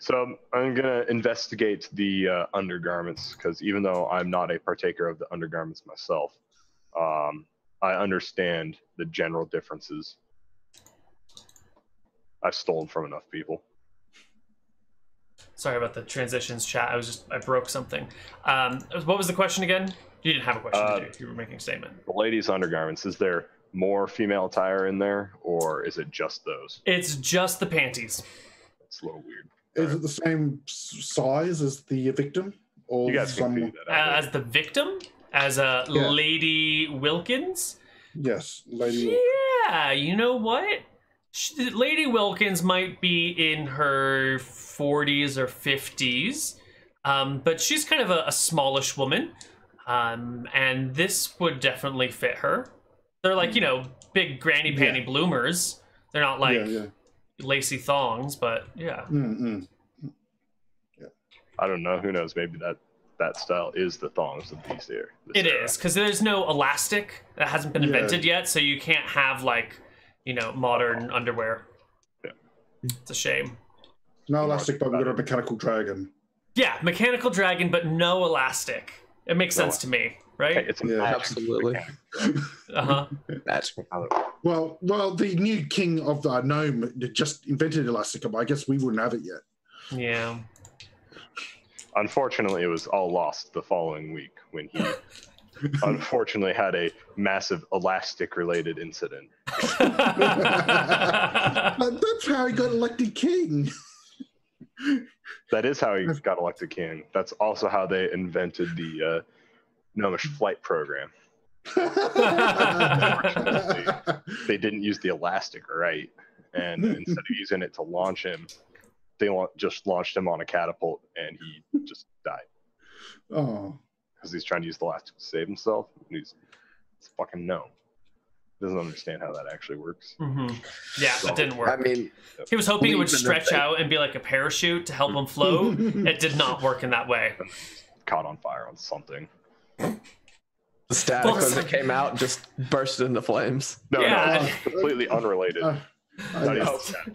So I'm gonna investigate the undergarments, because even though I'm not a partaker of the undergarments myself, I understand the general differences. I've stolen from enough people. Sorry about the transitions, chat. I broke something. What was the question again? You didn't have a question, did you? You were making a statement. The ladies' undergarments. Is there more female attire in there, or is it just those? It's just the panties. It's a little weird. Is it the same size as the victim? Or you guys can see that. As the victim? As a Lady Wilkins? Yes, Lady. Yeah, you know what? Lady Wilkins might be in her 40s or 50s, but she's kind of a smallish woman, and this would definitely fit her. They're like, you know, big granny panty bloomers. They're not like lacy thongs, but I don't know. Who knows? Maybe that style is the thongs of these here. It is, because there's no elastic. That hasn't been invented yet, so you can't have, like, you know, modern underwear. Yeah. It's a shame. No elastic, but we've got a mechanical dragon. Yeah, mechanical dragon, but no elastic. It makes sense to me, right? Okay, it's absolutely. Uh-huh. That's well, the new king of the gnome just invented elastic, but I guess we wouldn't have it yet. Yeah. Unfortunately, it was all lost the following week when he unfortunately had a massive elastic related incident. But that's how he got elected king. That is how he got elected king. That's also how they invented the gnomish flight program. Unfortunately, they didn't use the elastic right, and instead of using it to launch him, they just launched him on a catapult, and he just died. Oh. Because he's trying to use the elastic to save himself. It's fucking doesn't understand how that actually works. Yeah, so, it didn't work. I mean, he was hoping it would stretch out and be like a parachute to help him float. It did not work in that way. Caught on fire on something. The static when it came out just burst into flames. No, it's completely unrelated.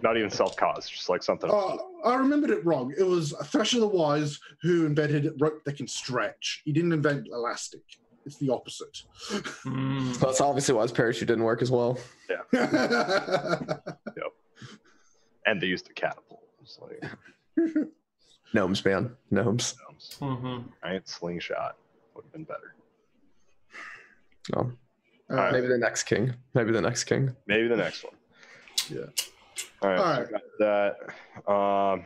Not even self-caused, just like something. I remembered it wrong. It was Thrasher the Wise who invented rope that can stretch. He didn't invent elastic. It's the opposite. So that's obviously why his parachute didn't work as well. Yeah. Yep. And they used the catapult. Like... Gnomes, man. Gnomes. Giant slingshot would have been better. Oh. Maybe the next king. Maybe the next one. Yeah. All right. So got that.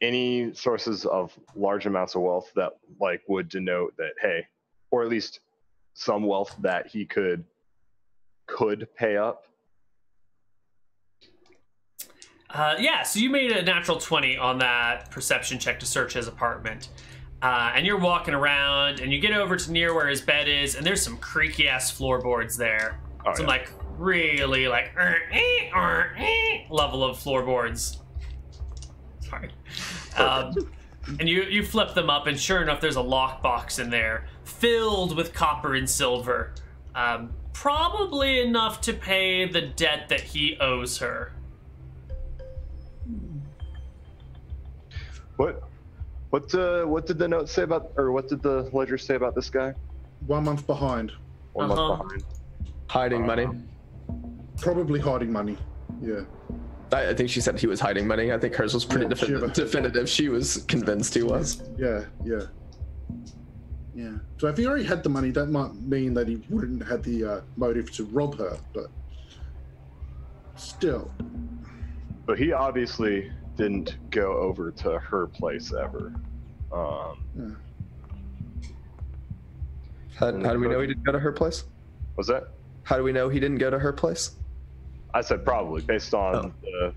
Any sources of large amounts of wealth that like would denote that, hey, or at least some wealth that he could pay up? Yeah, so you made a natural 20 on that perception check to search his apartment. And you're walking around, and you get over to near where his bed is, and there's some creaky-ass floorboards there. Some like really like level of floorboards. Sorry. And you flip them up, and sure enough, there's a lockbox in there, filled with copper and silver, probably enough to pay the debt that he owes her. What did the note say about, or what did the ledger say about this guy? 1 month behind. Hiding money. Probably hiding money. Yeah. I think she said he was hiding money. I think hers was pretty definitive. She was convinced he was. Yeah. So if he already had the money, that might mean that he wouldn't have the motive to rob her. But still. But he obviously didn't go over to her place ever. Yeah. How do we know he didn't go to her place? What's that? How do we know he didn't go to her place? I said probably, based on the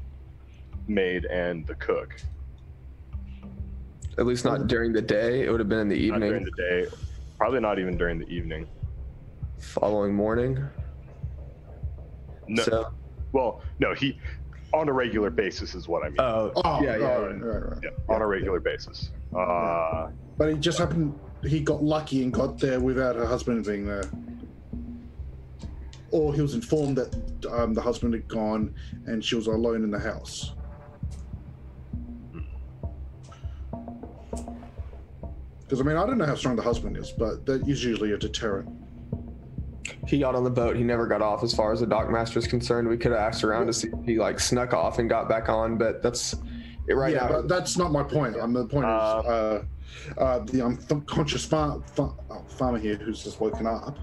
maid and the cook. At least not during the day. It would have been in the evening. Not during the day. Probably not even during the evening. Following morning? No. So. Well, no, he... On a regular basis is what I mean. On a regular basis. But he just happened... He got lucky and got there without her husband being there. Or he was informed that the husband had gone and she was alone in the house. Because, I mean, I don't know how strong the husband is, but that is usually a deterrent. He got on the boat. He never got off as far as the dockmaster is concerned. We could have asked around to see if he, like, snuck off and got back on, but that's it right now. But that's not my point. The point is the unconscious farmer here who's just woken up,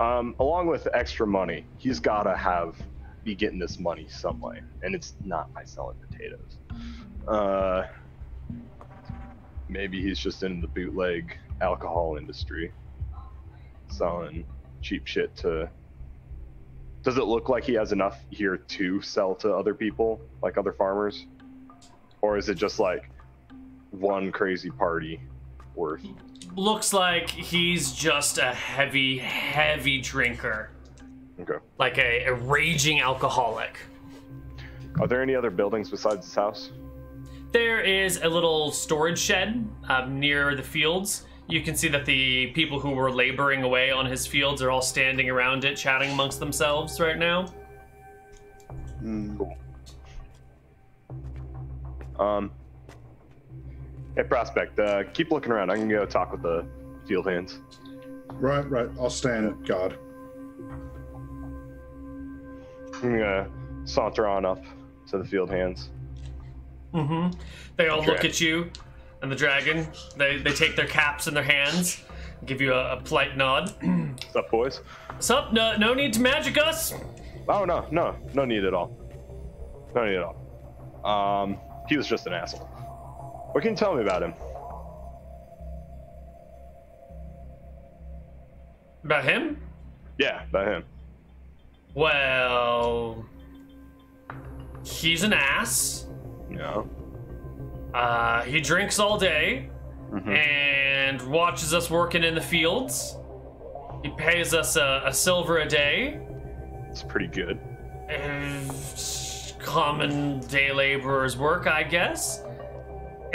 along with extra money, he's got to be getting this money some way, and it's not by selling potatoes. Maybe he's just in the bootleg alcohol industry, selling cheap shit to... Does it look like he has enough here to sell to other people, like other farmers? Or is it just like one crazy party worth? Looks like he's just a heavy, heavy drinker. Okay. Like a raging alcoholic. Are there any other buildings besides this house? There is a little storage shed near the fields. You can see that the people who were laboring away on his fields are all standing around it, chatting amongst themselves right now. Cool. Hey, Prospect, keep looking around. I can go talk with the field hands. Right. I'll stand guard. I'm gonna saunter on up to the field hands. Mm-hmm. They all look at you and the dragon. They take their caps in their hands, give you a polite nod. What's up, boys? What's up? No need to magic us. Oh, no need at all. No need at all. He was just an asshole. What can you tell me about him? About him? Yeah, about him. Well, he's an ass. Yeah. He drinks all day and watches us working in the fields. He pays us a silver a day. It's pretty good. And common day laborer's work, I guess.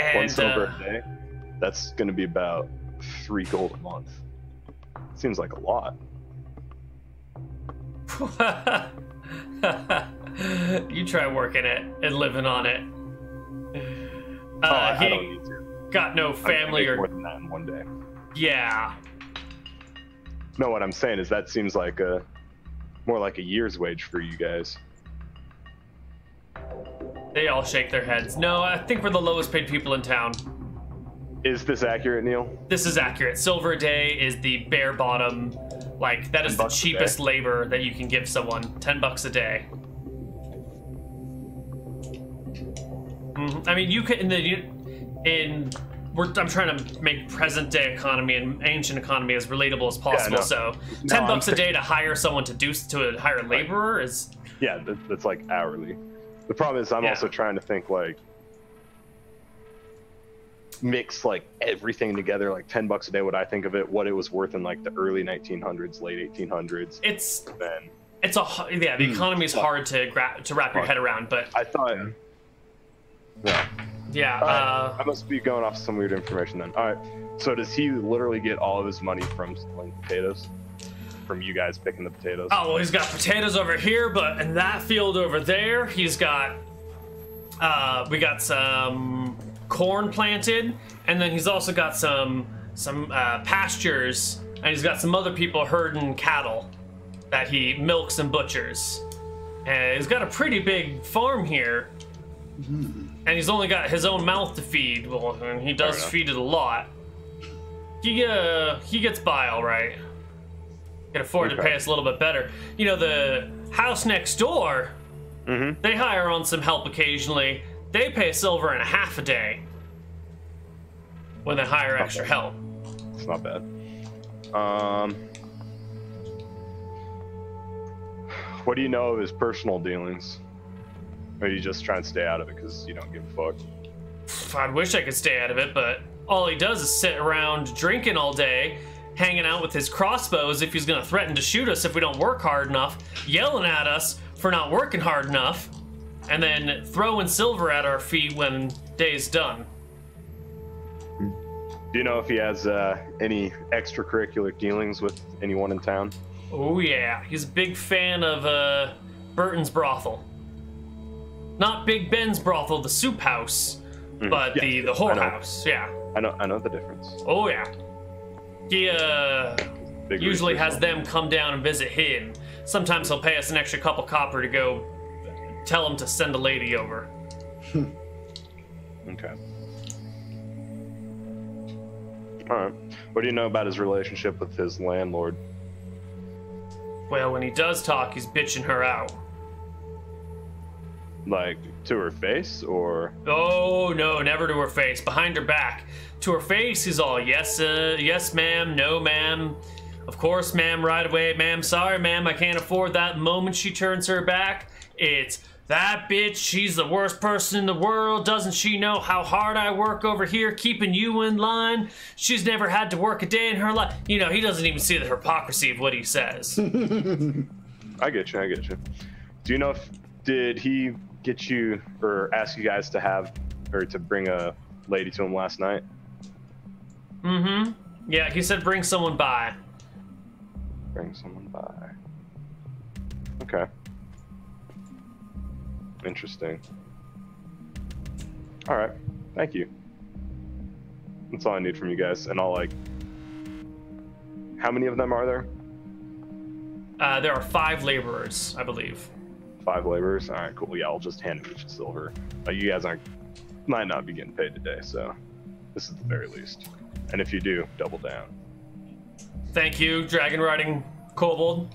And, 1 silver a day. That's going to be about 3 gold a month. Seems like a lot. You try working it and living on it. I don't need to. Got no family or more than that in one day. Yeah. No, what I'm saying is that seems like more like a year's wage for you guys. They all shake their heads. No, I think we're the lowest paid people in town. Is this accurate, Neil? This is accurate. Silver a day is the bare bottom. Like, that is the cheapest labor that you can give someone. $10 a day. I mean, you could I'm trying to make present day economy and ancient economy as relatable as possible. Yeah, so $10 a day to hire someone to hire a laborer is. Yeah, that's like hourly. The problem is I'm also trying to think like mix like everything together, like $10 a day. What I think of it, what it was worth in like the early 1900s, late 1800s. The economy is hard to wrap your head around, but I thought. Yeah. I must be going off some weird information then. All right. So does he literally get all of his money from selling potatoes? From you guys picking the potatoes? Oh, well, he's got potatoes over here, but in that field over there, he's got... we got some corn planted, and then he's also got some pastures, and he's got some other people herding cattle that he milks and butchers. And he's got a pretty big farm here. And he's only got his own mouth to feed. Well, and he does feed it a lot. He gets by all right. can afford to pay us a little bit better. You know, the house next door, they hire on some help occasionally. They pay $1.50 a day when they hire extra help. It's not bad. What do you know of his personal dealings? Or are you just trying to stay out of it because you don't give a fuck? I wish I could stay out of it, but all he does is sit around drinking all day, hanging out with his crossbow as if he's going to threaten to shoot us if we don't work hard enough, yelling at us for not working hard enough, and then throwing silver at our feet when day's done. Do you know if he has any extracurricular dealings with anyone in town? Oh, yeah. He's a big fan of Burton's Brothel. Not Big Ben's Brothel, the soup house, but the whorehouse. Yeah. I know the difference. Oh, yeah. He usually has them come down and visit him. Sometimes he'll pay us an extra couple copper to go tell him to send a lady over. Okay. All right. What do you know about his relationship with his landlord? Well, when he does talk, he's bitching her out. Like, to her face, or? Oh, no, never to her face. Behind her back. To her face, he's all, yes, ma'am, no, ma'am. Of course, ma'am, right away, ma'am. Sorry, ma'am, I can't afford that. The moment she turns her back, it's, that bitch, she's the worst person in the world. Doesn't she know how hard I work over here, keeping you in line? She's never had to work a day in her life. You know, he doesn't even see the hypocrisy of what he says. I get you. Do you know if, did he get you or ask you guys to have, or to bring a lady to him last night? Yeah, he said bring someone by. Okay. Interesting. All right, thank you. That's all I need from you guys. And I'll like, how many of them are there? There are 5 laborers, I believe. 5 laborers? All right, cool. Yeah, I'll just hand them each silver. You guys might not be getting paid today, so this is the very least. And if you do, double down. Thank you, Dragon Riding Kobold.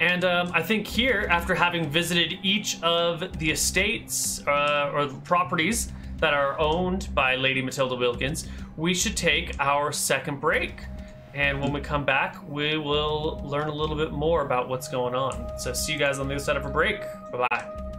And I think here, after having visited each of the estates or the properties that are owned by Lady Matilda Wilkins, we should take our second break. And when we come back, we will learn a little bit more about what's going on. So see you guys on the other side of a break. Bye-bye.